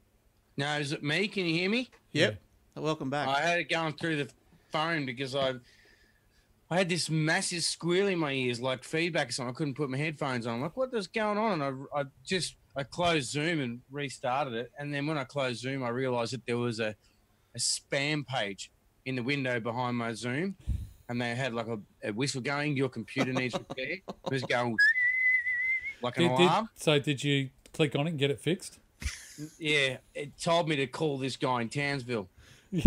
Now, is it me? Can you hear me? Yep. Yeah. Welcome back. I had it going through the phone because I I had this massive squeal in my ears, like feedback or something. I couldn't put my headphones on. I'm like, what is going on? And I, I just I closed Zoom and restarted it. And then when I closed Zoom, I realized that there was a, a spam page in the window behind my Zoom, and they had like a, a whistle going, your computer needs repair. It was going like an did, alarm. Did, so did you click on it and get it fixed? Yeah, it told me to call this guy in Townsville.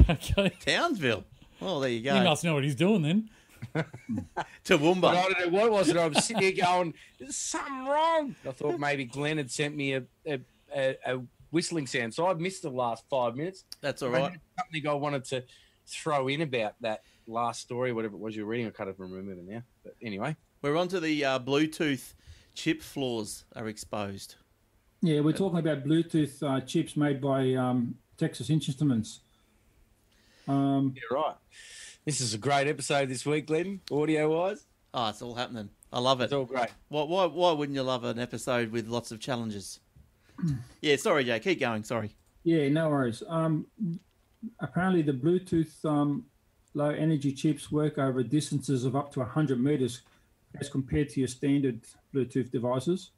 Okay. Townsville? Well, there you go. You must know what he's doing then. Toowoomba. I don't know what was it. I was sitting here going, there's something wrong. I thought maybe Glenn had sent me a, a, a, a whistling sound, so I missed the last five minutes. That's all right. Something I wanted to throw in about that last story, whatever it was you're reading. I can't even remember it now. But anyway, we're on to the uh, Bluetooth chip flaws are exposed. Yeah, we're talking about Bluetooth uh, chips made by um, Texas Instruments. Um, yeah, right. This is a great episode this week, Glenn, audio-wise. Oh, it's all happening. I love it. It's all great. Why, why, why wouldn't you love an episode with lots of challenges? Yeah, sorry, Jay. Keep going. Sorry. Yeah, no worries. Um, Apparently, the Bluetooth um, low-energy chips work over distances of up to one hundred meters as compared to your standard Bluetooth devices.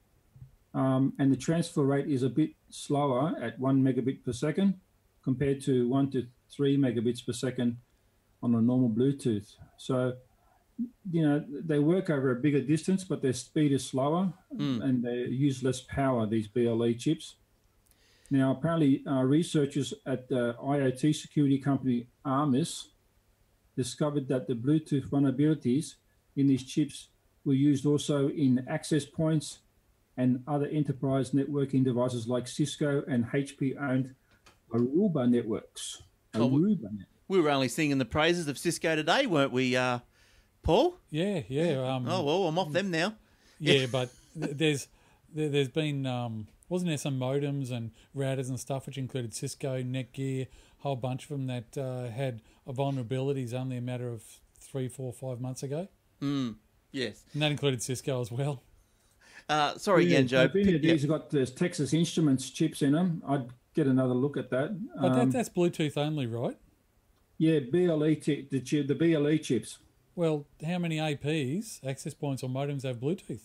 Um, and the transfer rate is a bit slower at one megabit per second compared to one to three megabits per second on a normal Bluetooth. So, you know, they work over a bigger distance, but their speed is slower mm. and they use less power, these B L E chips. Now, apparently, uh, researchers at the I O T security company Armis discovered that the Bluetooth vulnerabilities in these chips were used also in access points and other enterprise networking devices like Cisco and H P-owned Aruba networks. Aruba. Oh, we were only singing the praises of Cisco today, weren't we, uh, Paul? Yeah, yeah. Um, oh, well, I'm off them now. Yeah, yeah. But there's there's been... Um, wasn't there some modems and routers and stuff which included Cisco, Netgear, a whole bunch of them that uh, had vulnerabilities only a matter of three, four, five months ago? Mm, yes. And that included Cisco as well. Uh, sorry yeah, again, Joe. P- these have got the Texas Instruments chips in them. I'd get another look at that. But um, that, that's Bluetooth only, right? Yeah, B L E t- the, chip, the B L E chips. Well, how many A Ps, access points or modems have Bluetooth?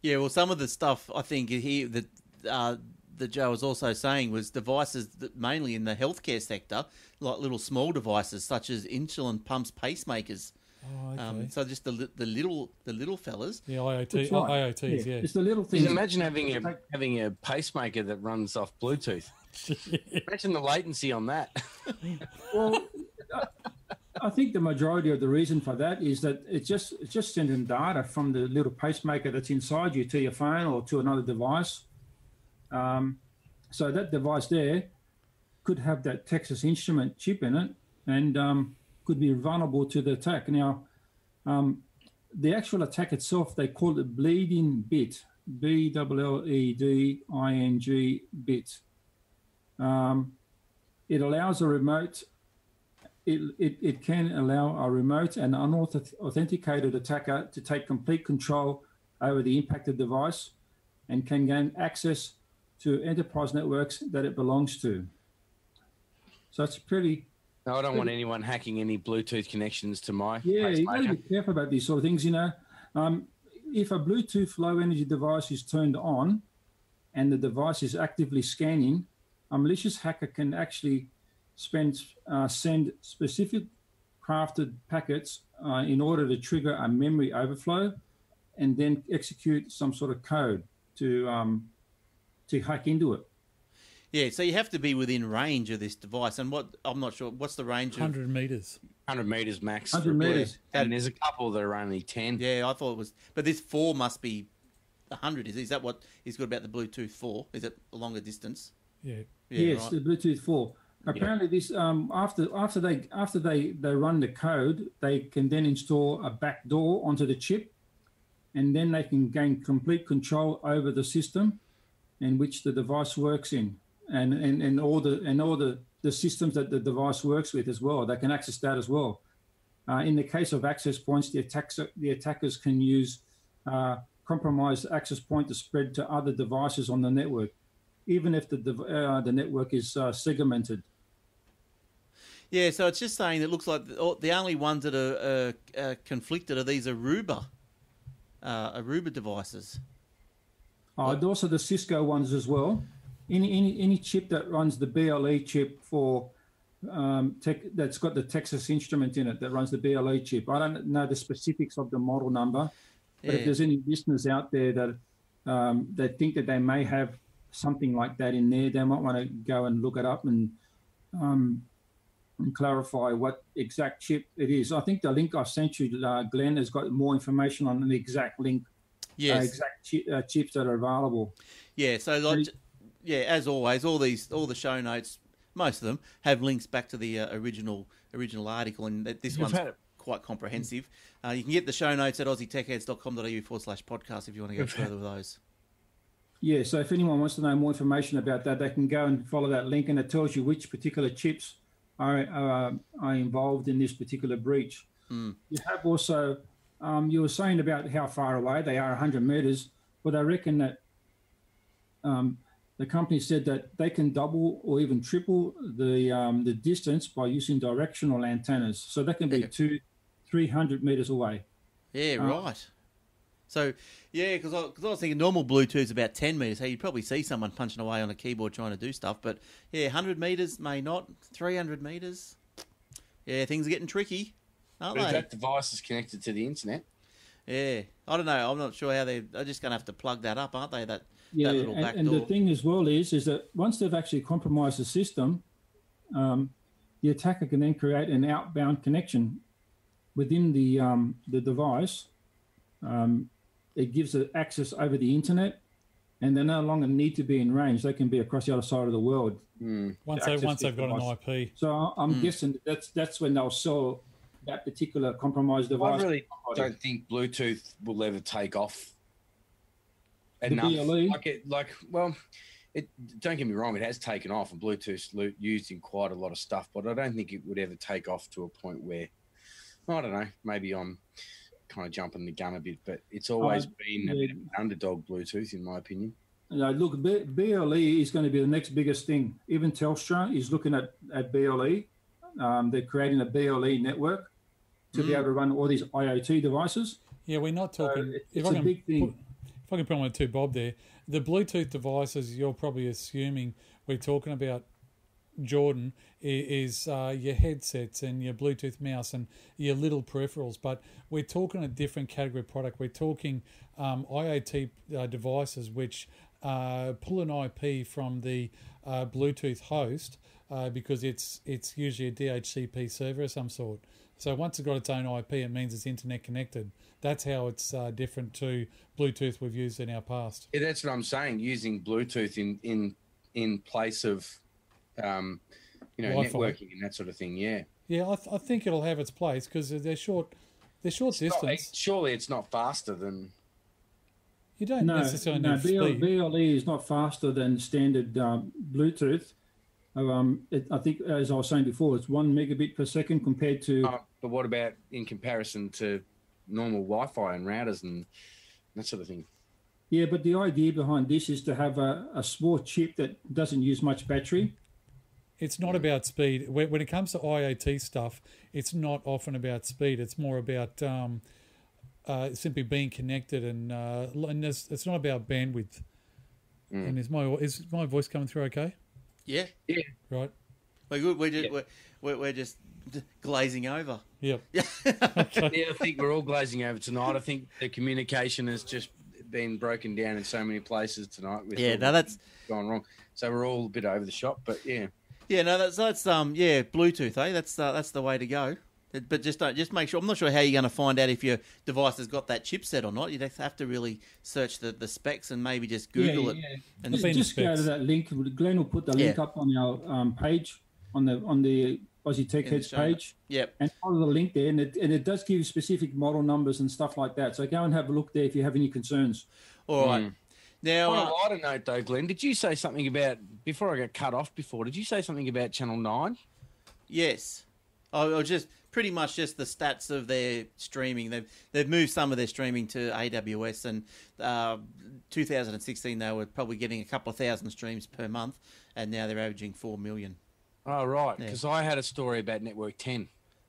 Yeah, well, some of the stuff I think here that uh, that Joe was also saying was devices that mainly in the healthcare sector, like little small devices such as insulin pumps, pacemakers. Oh, okay. Um, so just the the little the little fellas. Yeah, I O T, right. I O Ts. Yeah. yeah, it's the little things. Imagine having a having a pacemaker that runs off Bluetooth. Imagine the latency on that. Well, I think the majority of the reason for that is that it's just it's just sending data from the little pacemaker that's inside you to your phone or to another device. Um, so that device there could have that Texas Instrument chip in it and um, could be vulnerable to the attack. Now, um, the actual attack itself, they call it bleeding bit, B L L E D I N G bit. Um, it allows a remote... It, it, it can allow a remote and unauthenticated attacker to take complete control over the impacted device and can gain access to enterprise networks that it belongs to. So it's pretty... No, I don't pretty, want anyone hacking any Bluetooth connections to my... Yeah, you've got to be careful about these sort of things, you know. Um, if a Bluetooth low-energy device is turned on and the device is actively scanning a malicious hacker can actually spend, uh, send specific crafted packets uh, in order to trigger a memory overflow and then execute some sort of code to um, to hack into it. Yeah, so you have to be within range of this device. And what I'm not sure, what's the range? one hundred of? one hundred metres. one hundred metres max. one hundred metres. That, and there's a couple that are only ten. Yeah, I thought it was. But this four must be one hundred. Is, is that what is good about the Bluetooth four? Is it a longer distance? Yeah. yeah yes, right. The Bluetooth four. Apparently, yeah. this um, after after they after they, they run the code, they can then install a backdoor onto the chip, and then they can gain complete control over the system in which the device works in, and and, and all the and all the, the systems that the device works with as well. They can access that as well. Uh, in the case of access points, the attacks the attackers can use uh, compromised access point to spread to other devices on the network, even if the uh, the network is uh, segmented. Yeah, so it's just saying it looks like the only ones that are uh, uh, conflicted are these Aruba, uh, Aruba devices. Oh, and also the Cisco ones as well. Any any any chip that runs the B L E chip for um, tech, that's got the Texas Instrument in it that runs the B L E chip. I don't know the specifics of the model number, but yeah. if there's any listeners out there that um, that think that they may have something like that in there, they might want to go and look it up and. Um, and clarify what exact chip it is. I think the link I sent you, uh, Glenn, has got more information on the exact link, yes. uh, exact chi uh, chips that are available. Yeah, so like, yeah, as always, all these, all the show notes, most of them have links back to the uh, original original article, and this You've one's quite comprehensive. Uh, you can get the show notes at aussie tech heads dot com dot a u forward slash podcast if you want to go further with those. Yeah, so if anyone wants to know more information about that, they can go and follow that link, and it tells you which particular chips Are, are, are involved in this particular breach. Mm. You have also, um, you were saying about how far away they are, one hundred metres, but I reckon that um, the company said that they can double or even triple the um, the distance by using directional antennas. So that can be yeah. two, three hundred metres away. Yeah, um, right. So, yeah, because I, I was thinking normal Bluetooth is about ten metres. Hey, you'd probably see someone punching away on a keyboard trying to do stuff. But, yeah, one hundred metres may not. three hundred metres. Yeah, things are getting tricky, aren't but they? That device is connected to the internet. Yeah. I don't know. I'm not sure how they... They're just going to have to plug that up, aren't they? That, yeah, that little back and, door. And the thing as well is, is that once they've actually compromised the system, um, the attacker can then create an outbound connection within the, um, the device. Um It gives it access over the internet, and they no longer need to be in range. They can be across the other side of the world. Mm. Once they once they've device. got an I P. So I'm mm. guessing that's that's when they'll sell that particular compromised device. I really don't think Bluetooth will ever take off enough. Like it, like well, it, don't get me wrong, it has taken off, and Bluetooth's used in quite a lot of stuff. But I don't think it would ever take off to a point where, I don't know, maybe I'm. kind of jumping the gun a bit, but it's always uh, been a yeah. bit of an underdog Bluetooth, in my opinion. No, look, B L E is going to be the next biggest thing. Even Telstra is looking at, at B L E. Um, they're creating a B L E network to mm. be able to run all these I O T devices. Yeah, we're not talking... So it's if a can, big thing. If I can put on to Bob there, the Bluetooth devices, you're probably assuming we're talking about, Jordan, is uh, your headsets and your Bluetooth mouse and your little peripherals, but we're talking a different category of product. We're talking um, I O T uh, devices which uh, pull an I P from the uh, Bluetooth host uh, because it's it's usually a D H C P server of some sort. So once it's got its own I P, it means it's internet connected. That's how it's uh, different to Bluetooth we've used in our past. Yeah, that's what I'm saying. Using Bluetooth in in in place of Um, you know, Wi-Fi. Networking and that sort of thing. Yeah, yeah. I, th I think it'll have its place because they're short. They're short it's distance. Not, it, surely it's not faster than. You don't no, necessarily no, need speed. B L E is not faster than standard um, Bluetooth. Um, it, I think, as I was saying before, it's one megabit per second compared to. Oh, but what about in comparison to normal Wi-Fi and routers and that sort of thing? Yeah, but the idea behind this is to have a, a small chip that doesn't use much battery. It's not about speed. When it comes to I O T stuff, it's not often about speed. It's more about um, uh, simply being connected, and, uh, and it's, it's not about bandwidth. Mm. And is my is my voice coming through okay? Yeah. Yeah. Right. We're good. We're just, yep. we're, we're just glazing over. Yeah. Yeah. Okay. Yeah, I think we're all glazing over tonight. I think the communication has just been broken down in so many places tonight. With yeah, no, that's gone wrong. So we're all a bit over the shop, but yeah. Yeah, no, that's that's um, yeah, Bluetooth, eh? That's uh, that's the way to go. But just don't, just make sure. I'm not sure how you're going to find out if your device has got that chipset or not. You'd have to really search the, the specs and maybe just Google yeah, yeah, yeah. it. And just, just go to that link. Glenn will put the link yeah. up on our um, page on the on the Aussie Techheads page. Yep. And follow the link there, and it and it does give you specific model numbers and stuff like that. So go and have a look there if you have any concerns. All right. Mm. Now, on a lighter note, though, Glenn, did you say something about before I got cut off? Before, did you say something about Channel Nine? Yes. I was just. Pretty much just the stats of their streaming. They've they've moved some of their streaming to A W S, and uh, two thousand sixteen they were probably getting a couple of thousand streams per month, and now they're averaging four million. Oh right, because yeah. I had a story about Network ten.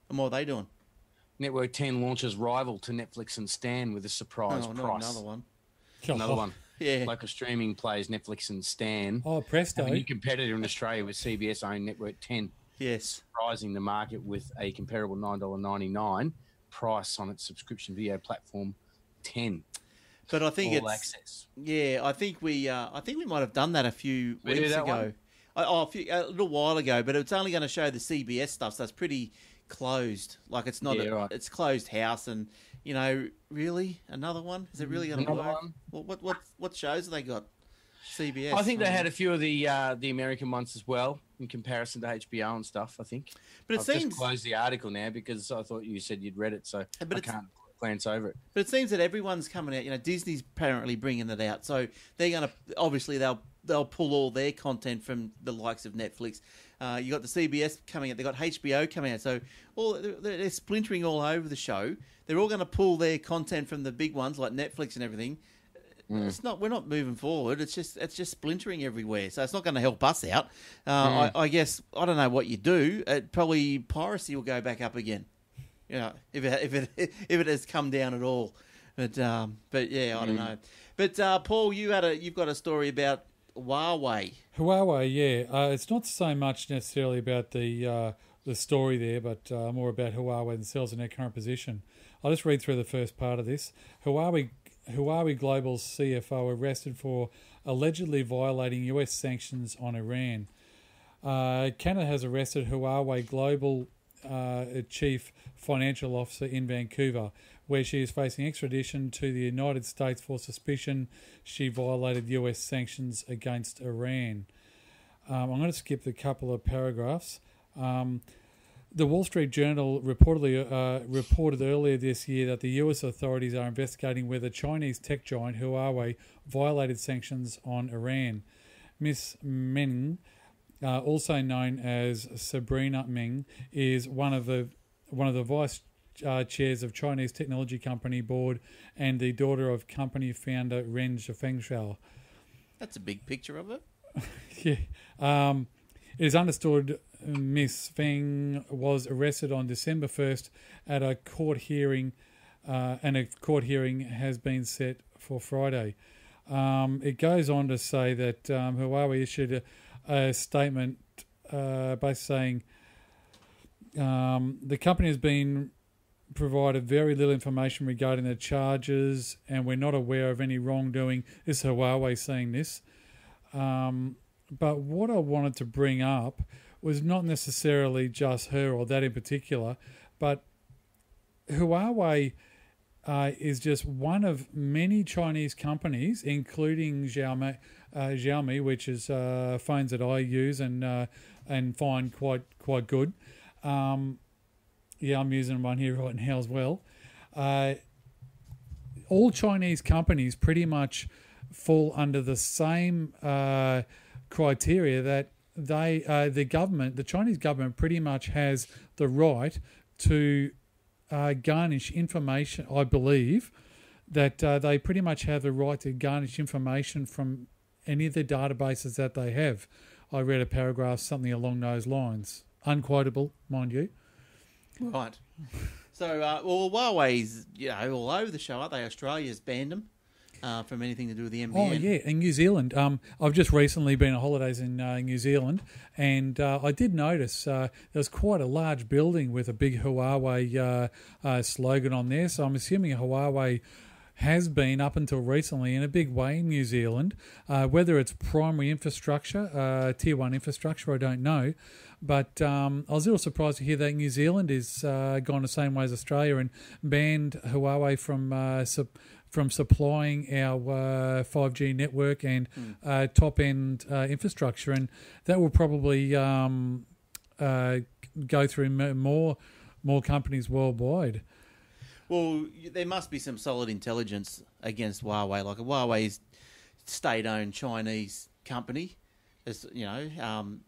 And what are they doing? Network ten launches rival to Netflix and Stan with a surprise oh, price. Another one. Another one. Yeah. Local streaming plays Netflix and Stan. Oh, presto! A new competitor in Australia with C B S owned Network ten. Yes. Surprising the market with a comparable nine ninety-nine price on its subscription video platform ten. But I think All it's access. Yeah, I think we uh, I think we might have done that a few we weeks ago. I, oh, a, few, a little while ago, but it's only going to show the C B S stuff, so it's pretty closed. Like it's not yeah, a, right. it's closed house, and you know, really another one? Is it really going to work? What, what what what shows have they got? C B S. I think they had a few of the uh, the American ones as well in comparison to H B O and stuff. I think, but it I've seems just closed the article now because I thought you said you'd read it, so but I can't glance over it. But it seems that everyone's coming out. You know, Disney's apparently bringing it out, so they're going to obviously they'll they'll pull all their content from the likes of Netflix. Uh, you got the C B S coming out. They got H B O coming out. So all they're, they're splintering all over the show. They're all going to pull their content from the big ones like Netflix and everything. It's not. We're not moving forward. It's just. It's just splintering everywhere. So it's not going to help us out. Uh, yeah. I, I guess. I don't know what you do. It, probably piracy will go back up again. You know, if it if it if it has come down at all. But um, but yeah, I don't yeah. know. But uh, Paul, you had a. You've got a story about Huawei. Huawei, yeah. Uh, it's not so much necessarily about the uh, the story there, but uh, more about Huawei themselves and their current position. I'll just read through the first part of this. Huawei. Huawei Global's C F O arrested for allegedly violating U S sanctions on Iran. Uh, Canada has arrested Huawei Global uh, Chief Financial Officer in Vancouver, where she is facing extradition to the United States for suspicion she violated U S sanctions against Iran. Um, I'm going to skip a couple of paragraphs. Um, The Wall Street Journal reportedly uh, reported earlier this year that the U S authorities are investigating whether Chinese tech giant Huawei violated sanctions on Iran. Miz Meng, uh, also known as Sabrina Meng, is one of the one of the vice uh, chairs of Chinese technology company board and the daughter of company founder Ren Zhifengshao. That's a big picture of it. yeah. Um, it is understood Miss Feng was arrested on December first at a court hearing, uh, and a court hearing has been set for Friday. Um, it goes on to say that um, Huawei issued a, a statement uh, by saying um, the company has been provided very little information regarding the charges, and we're not aware of any wrongdoing. Is Huawei saying this? Um, but what I wanted to bring up was not necessarily just her or that in particular, but Huawei uh, is just one of many Chinese companies, including Xiaomi, uh, Xiaomi which is uh, phones that I use and uh, and find quite quite good. Um, yeah, I'm using one here right now as well. Uh, all Chinese companies pretty much fall under the same uh, criteria that They, uh, the government, the Chinese government, pretty much has the right to uh, garnish information. I believe that uh, they pretty much have the right to garnish information from any of the databases that they have. I read a paragraph, something along those lines, unquotable, mind you. Right. So, uh, well, Huawei's, you know, all over the show, aren't they? Australia's banned them. uh, from anything to do with the M V N. Oh, yeah, in New Zealand. Um, I've just recently been on holidays in uh, New Zealand, and uh, I did notice uh, there was quite a large building with a big Huawei uh, uh, slogan on there, so I'm assuming Huawei has been up until recently in a big way in New Zealand, uh, whether it's primary infrastructure, uh, tier one infrastructure, I don't know. But um, I was a little surprised to hear that New Zealand is uh, gone the same way as Australia and banned Huawei from uh, su- from supplying our uh, five G network and mm. uh, top-end uh, infrastructure. And that will probably um, uh, go through more more companies worldwide. Well, there must be some solid intelligence against Huawei. Like Huawei's state-owned Chinese company, as you know, um,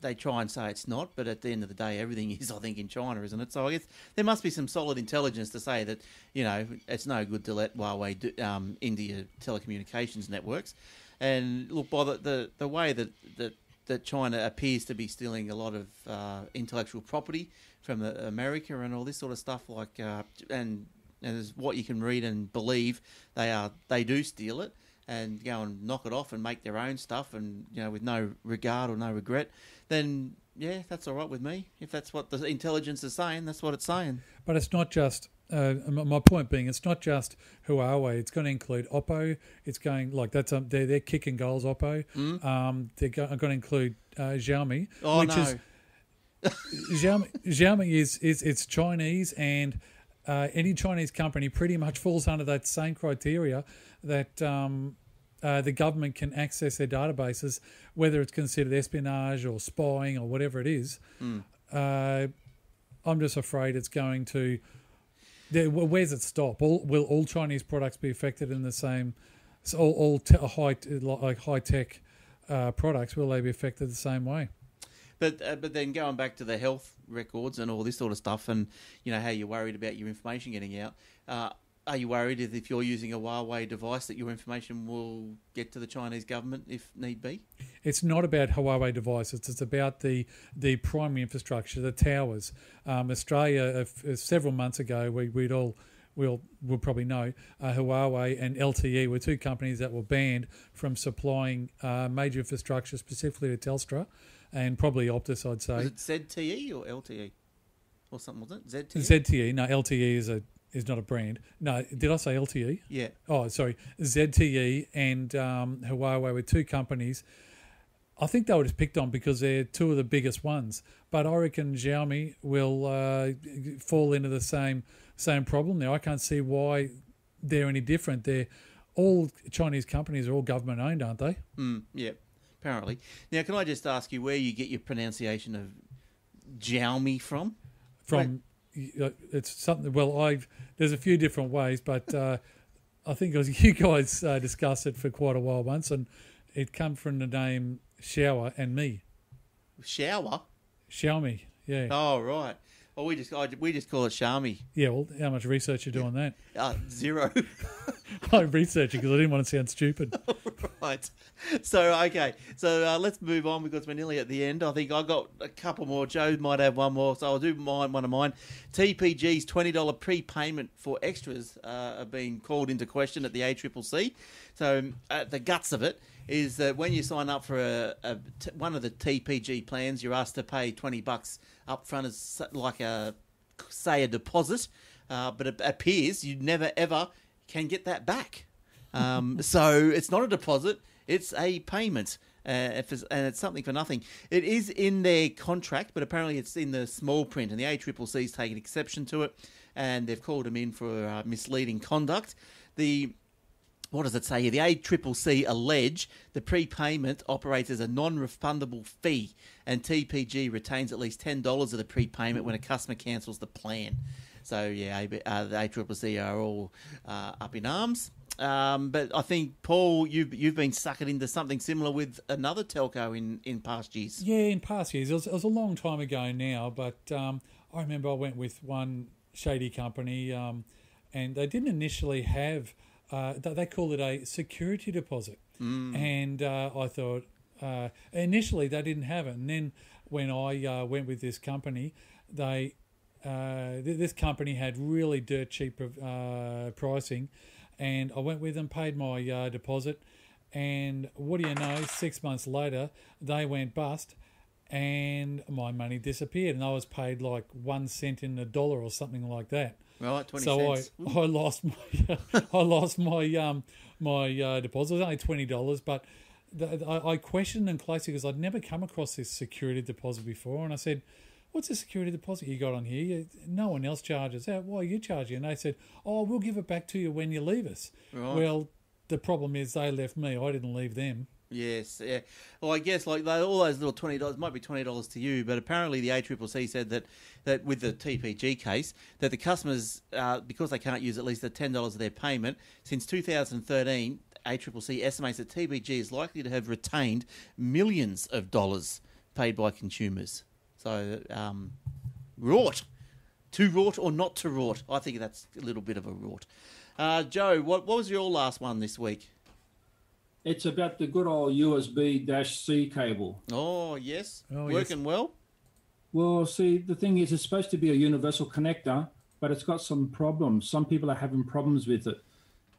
they try and say it's not, but at the end of the day, everything is, I think, in China, isn't it? So I guess there must be some solid intelligence to say that, you know, it's no good to let Huawei do, um, India telecommunications networks. And look, by the the, the way that, that that China appears to be stealing a lot of uh, intellectual property from America and all this sort of stuff, like uh, and and what you can read and believe, they are they do steal it and go and knock it off and make their own stuff, and you know, with no regard or no regret. Then yeah, that's all right with me. If that's what the intelligence is saying, that's what it's saying. But it's not just. Uh, my point being, it's not just Huawei. It's going to include Oppo. It's going like that's um, they're they're kicking goals. Oppo. Mm. Um, they're go- going to include uh, Xiaomi, oh, which no. is. Xiaomi, Xiaomi is, is it's Chinese, and uh, any Chinese company pretty much falls under that same criteria that um, uh, the government can access their databases, whether it's considered espionage or spying or whatever it is. Mm. Uh, I'm just afraid it's going to. There, where's it stop? All, will all Chinese products be affected in the same? So all all te- high like high tech uh, products, will they be affected the same way? But uh, but then going back to the health records and all this sort of stuff, and you know how you're worried about your information getting out. Uh, are you worried that if you're using a Huawei device that your information will get to the Chinese government if need be? It's not about Huawei devices. It's about the the primary infrastructure, the towers. Um, Australia, uh, several months ago, we, we'd all. We'll, we'll probably know, uh, Huawei and L T E were two companies that were banned from supplying uh, major infrastructure, specifically to Telstra and probably Optus, I'd say. Was it Z T E or L T E? Or something, was it? Z T E? Z T E. No, L T E is a is not a brand. No, did I say L T E? Yeah. Oh, sorry. Z T E and um, Huawei were two companies. I think they were just picked on because they're two of the biggest ones. But I reckon Xiaomi will uh, fall into the same... Same problem there. I can't see why they're any different. They're all Chinese companies are all government owned, aren't they? Mm, yeah, apparently. Now, can I just ask you where you get your pronunciation of Xiaomi from? From Wait. It's something. Well, I've there's a few different ways, but uh, I think it was you guys uh, discussed it for quite a while once, and it come from the name Shower and Me. Shower. Xiaomi. Yeah. Oh right. Oh, we just I, we just call it Xiaomi. Yeah, well, how much research you do on that? Uh, zero. I researched it because I didn't want to sound stupid. Right. So, okay. So uh, let's move on because we're nearly at the end. I think I got a couple more. Joe might have one more, so I'll do mine. One of mine. T P G's twenty dollars prepayment for extras uh, are being called into question at the A C C C. So uh, the guts of it is that when you sign up for a, a t- one of the T P G plans, you're asked to pay twenty bucks up front as like a say a deposit, uh, but it appears you never ever can get that back. Um, so it's not a deposit; it's a payment, uh, if it's, and it's something for nothing. It is in their contract, but apparently it's in the small print, and the A C C C's taken exception to it, and they've called them in for uh, misleading conduct. The What does it say here? The A C C C allege the prepayment operates as a non-refundable fee and T P G retains at least ten dollars of the prepayment when a customer cancels the plan. So, yeah, uh, the A C C C are all uh, up in arms. Um, but I think, Paul, you've, you've been suckered into something similar with another telco in, in past years. Yeah, in past years. It was, it was a long time ago now, but um, I remember I went with one shady company um, and they didn't initially have... Uh, they call it a security deposit. Mm. And uh, I thought, uh, initially they didn't have it. And then when I uh, went with this company, they uh, th- this company had really dirt cheap uh, pricing. and I went with them, paid my uh, deposit, and what do you know, six months later, they went bust and my money disappeared, and I was paid like one cent in a dollar or something like that. Well, at twenty so cents. I, I lost my I lost my um my uh, deposit. It was only twenty dollars, but the, I, I questioned them closely because I'd never come across this security deposit before, and I said, "What's a security deposit you got on here? You, no one else charges that. Why are you charging?" And they said, "Oh, we'll give it back to you when you leave us." Right. Well, the problem is they left me. I didn't leave them. Yes, yeah. Well, I guess like all those little twenty dollars might be twenty dollars to you, but apparently the A C C C said that, that with the T P G case, that the customers, uh, because they can't use at least the ten dollars of their payment, since two thousand thirteen, A C C C estimates that T P G is likely to have retained millions of dollars paid by consumers. So, um, rort. To rort or not to rort. I think that's a little bit of a rort. Uh, Joe, what, what was your last one this week? It's about the good old U S B C cable. Oh, yes. Oh, working yes. well? Well, see, the thing is, it's supposed to be a universal connector, but it's got some problems. Some people are having problems with it.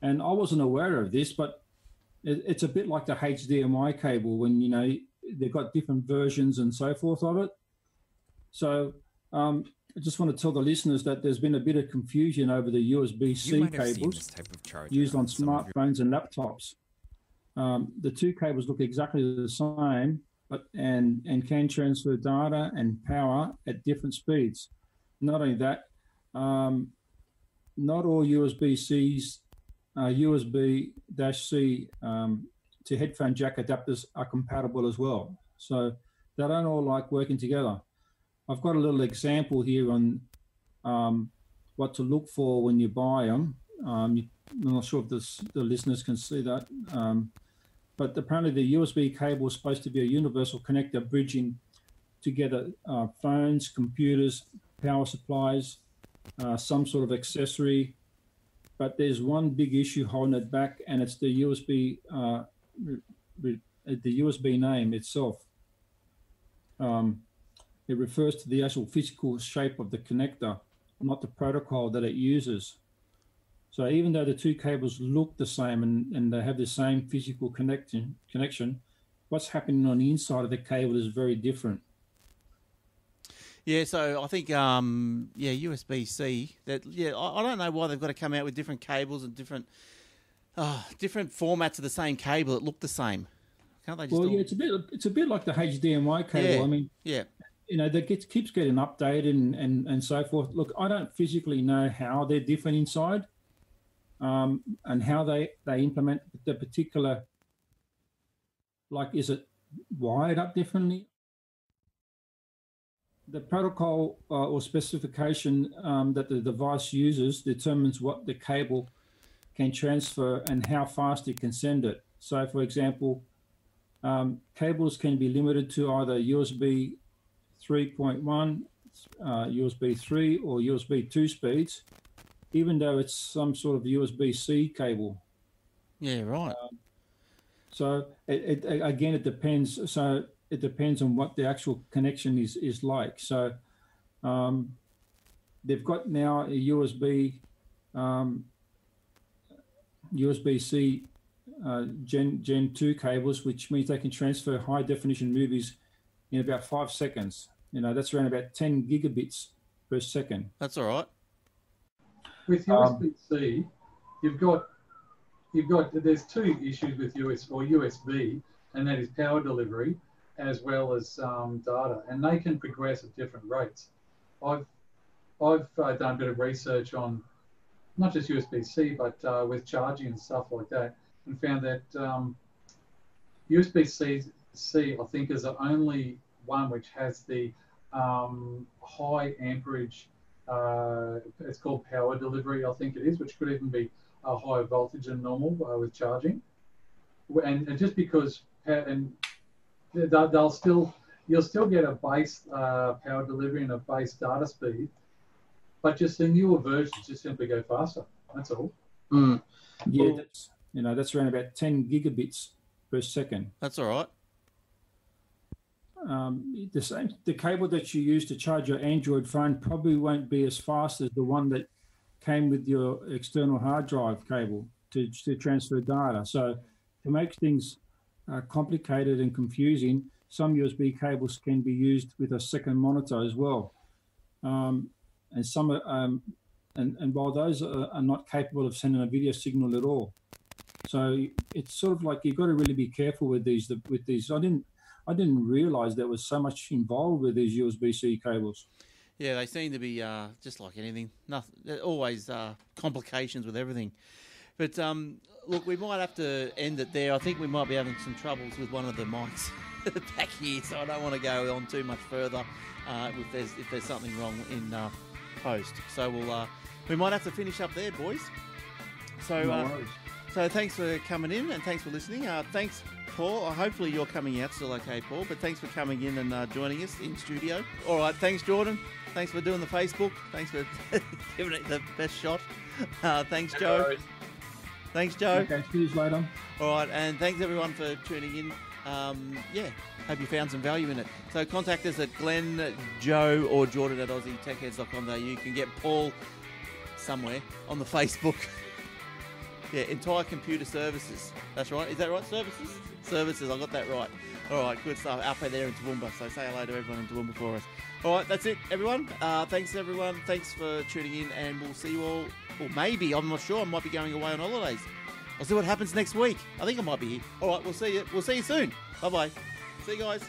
And I wasn't aware of this, but it, it's a bit like the H D M I cable when, you know, they've got different versions and so forth of it. So um, I just want to tell the listeners that there's been a bit of confusion over the U S B C cables used on, on smartphones your... and laptops. Um, the two cables look exactly the same, but and, and can transfer data and power at different speeds. Not only that, um, not all U S B Cs, uh, U S B C um, to headphone jack adapters are compatible as well. So they don't all like working together. I've got a little example here on um, what to look for when you buy them. Um, you, I'm not sure if this, the listeners can see that. Um, But apparently the U S B cable is supposed to be a universal connector bridging together uh, phones, computers, power supplies, uh, some sort of accessory. But there's one big issue holding it back, and it's the U S B uh, the U S B name itself. Um, it refers to the actual physical shape of the connector, not the protocol that it uses. So even though the two cables look the same and, and they have the same physical connection, connection, what's happening on the inside of the cable is very different. Yeah, so I think, um, yeah, U S B C. That yeah, I, I don't know why they've got to come out with different cables and different uh, different formats of the same cable that look the same. Can't they just? Well, all... yeah, it's a bit it's a bit like the H D M I cable. Yeah. I mean, yeah. You know, that gets, keeps getting updated and, and and so forth. Look, I don't physically know how they're different inside. Um, and how they, they implement the particular, like, is it wired up differently? The protocol uh, or specification um, that the device uses determines what the cable can transfer and how fast it can send it. So, for example, um, cables can be limited to either U S B three point one, uh, U S B three, or U S B two speeds, even though it's some sort of U S B C cable. Yeah, right. Um, so, it, it, again, it depends. So, it depends on what the actual connection is, is like. So, um, they've got now a U S B, um, U S B C uh, Gen two cables, which means they can transfer high-definition movies in about five seconds. You know, that's around about ten gigabits per second. That's all right. With U S B C, um, you've got you've got there's two issues with U S or U S B, and that is power delivery, as well as um, data, and they can progress at different rates. I've I've uh, done a bit of research on not just U S B C, but uh, with charging and stuff like that, and found that um, U S B C I think is the only one which has the um, high amperage. Uh, it's called power delivery, I think it is, which could even be a higher voltage than normal uh, with charging. And, and just because, and they'll still, you'll still get a base uh, power delivery and a base data speed, but just the newer versions just simply go faster. That's all. Mm. Yeah, well, that's, you know, that's around about ten gigabits per second. That's all right. Um, the same, the cable that you use to charge your Android phone probably won't be as fast as the one that came with your external hard drive cable. to, to transfer data. So to make things uh, complicated and confusing, some U S B cables can be used with a second monitor as well. Um, and some are, um, and, and while those are, are not capable of sending a video signal at all. So it's sort of like you've got to really be careful with these. With these, I didn't, I didn't realize there was so much involved with these U S B C cables. Yeah, they seem to be uh, just like anything. Nothing, always uh, complications with everything. But um, look, we might have to end it there. I think we might be having some troubles with one of the mics back here, so I don't want to go on too much further uh, if there's if there's something wrong in uh, post. So we'll uh, we might have to finish up there, boys. So. No uh, worries. So thanks for coming in and thanks for listening. Uh, thanks, Paul. Hopefully you're coming out still okay, Paul, but thanks for coming in and uh, joining us in studio. All right, thanks, Jordan. Thanks for doing the Facebook. Thanks for giving it the best shot. Uh, thanks, Joe. No worries. Thanks, Joe. Okay, see you later. All right, and thanks, everyone, for tuning in. Um, yeah, hope you found some value in it. So contact us at Glenn, Joe, or Jordan at aussie tech heads dot com dot a u. You can get Paul somewhere on the Facebook. Yeah, entire computer services. That's right. Is that right? Services? Services. I got that right. All right, good stuff. Out there in Toowoomba. So say hello to everyone in Toowoomba for us. All right, that's it, everyone. Uh, thanks, everyone. Thanks for tuning in, and we'll see you all. Or maybe, I'm not sure. I might be going away on holidays. I'll see what happens next week. I think I might be here. All right, we'll see you. We'll see you soon. Bye bye. See you guys.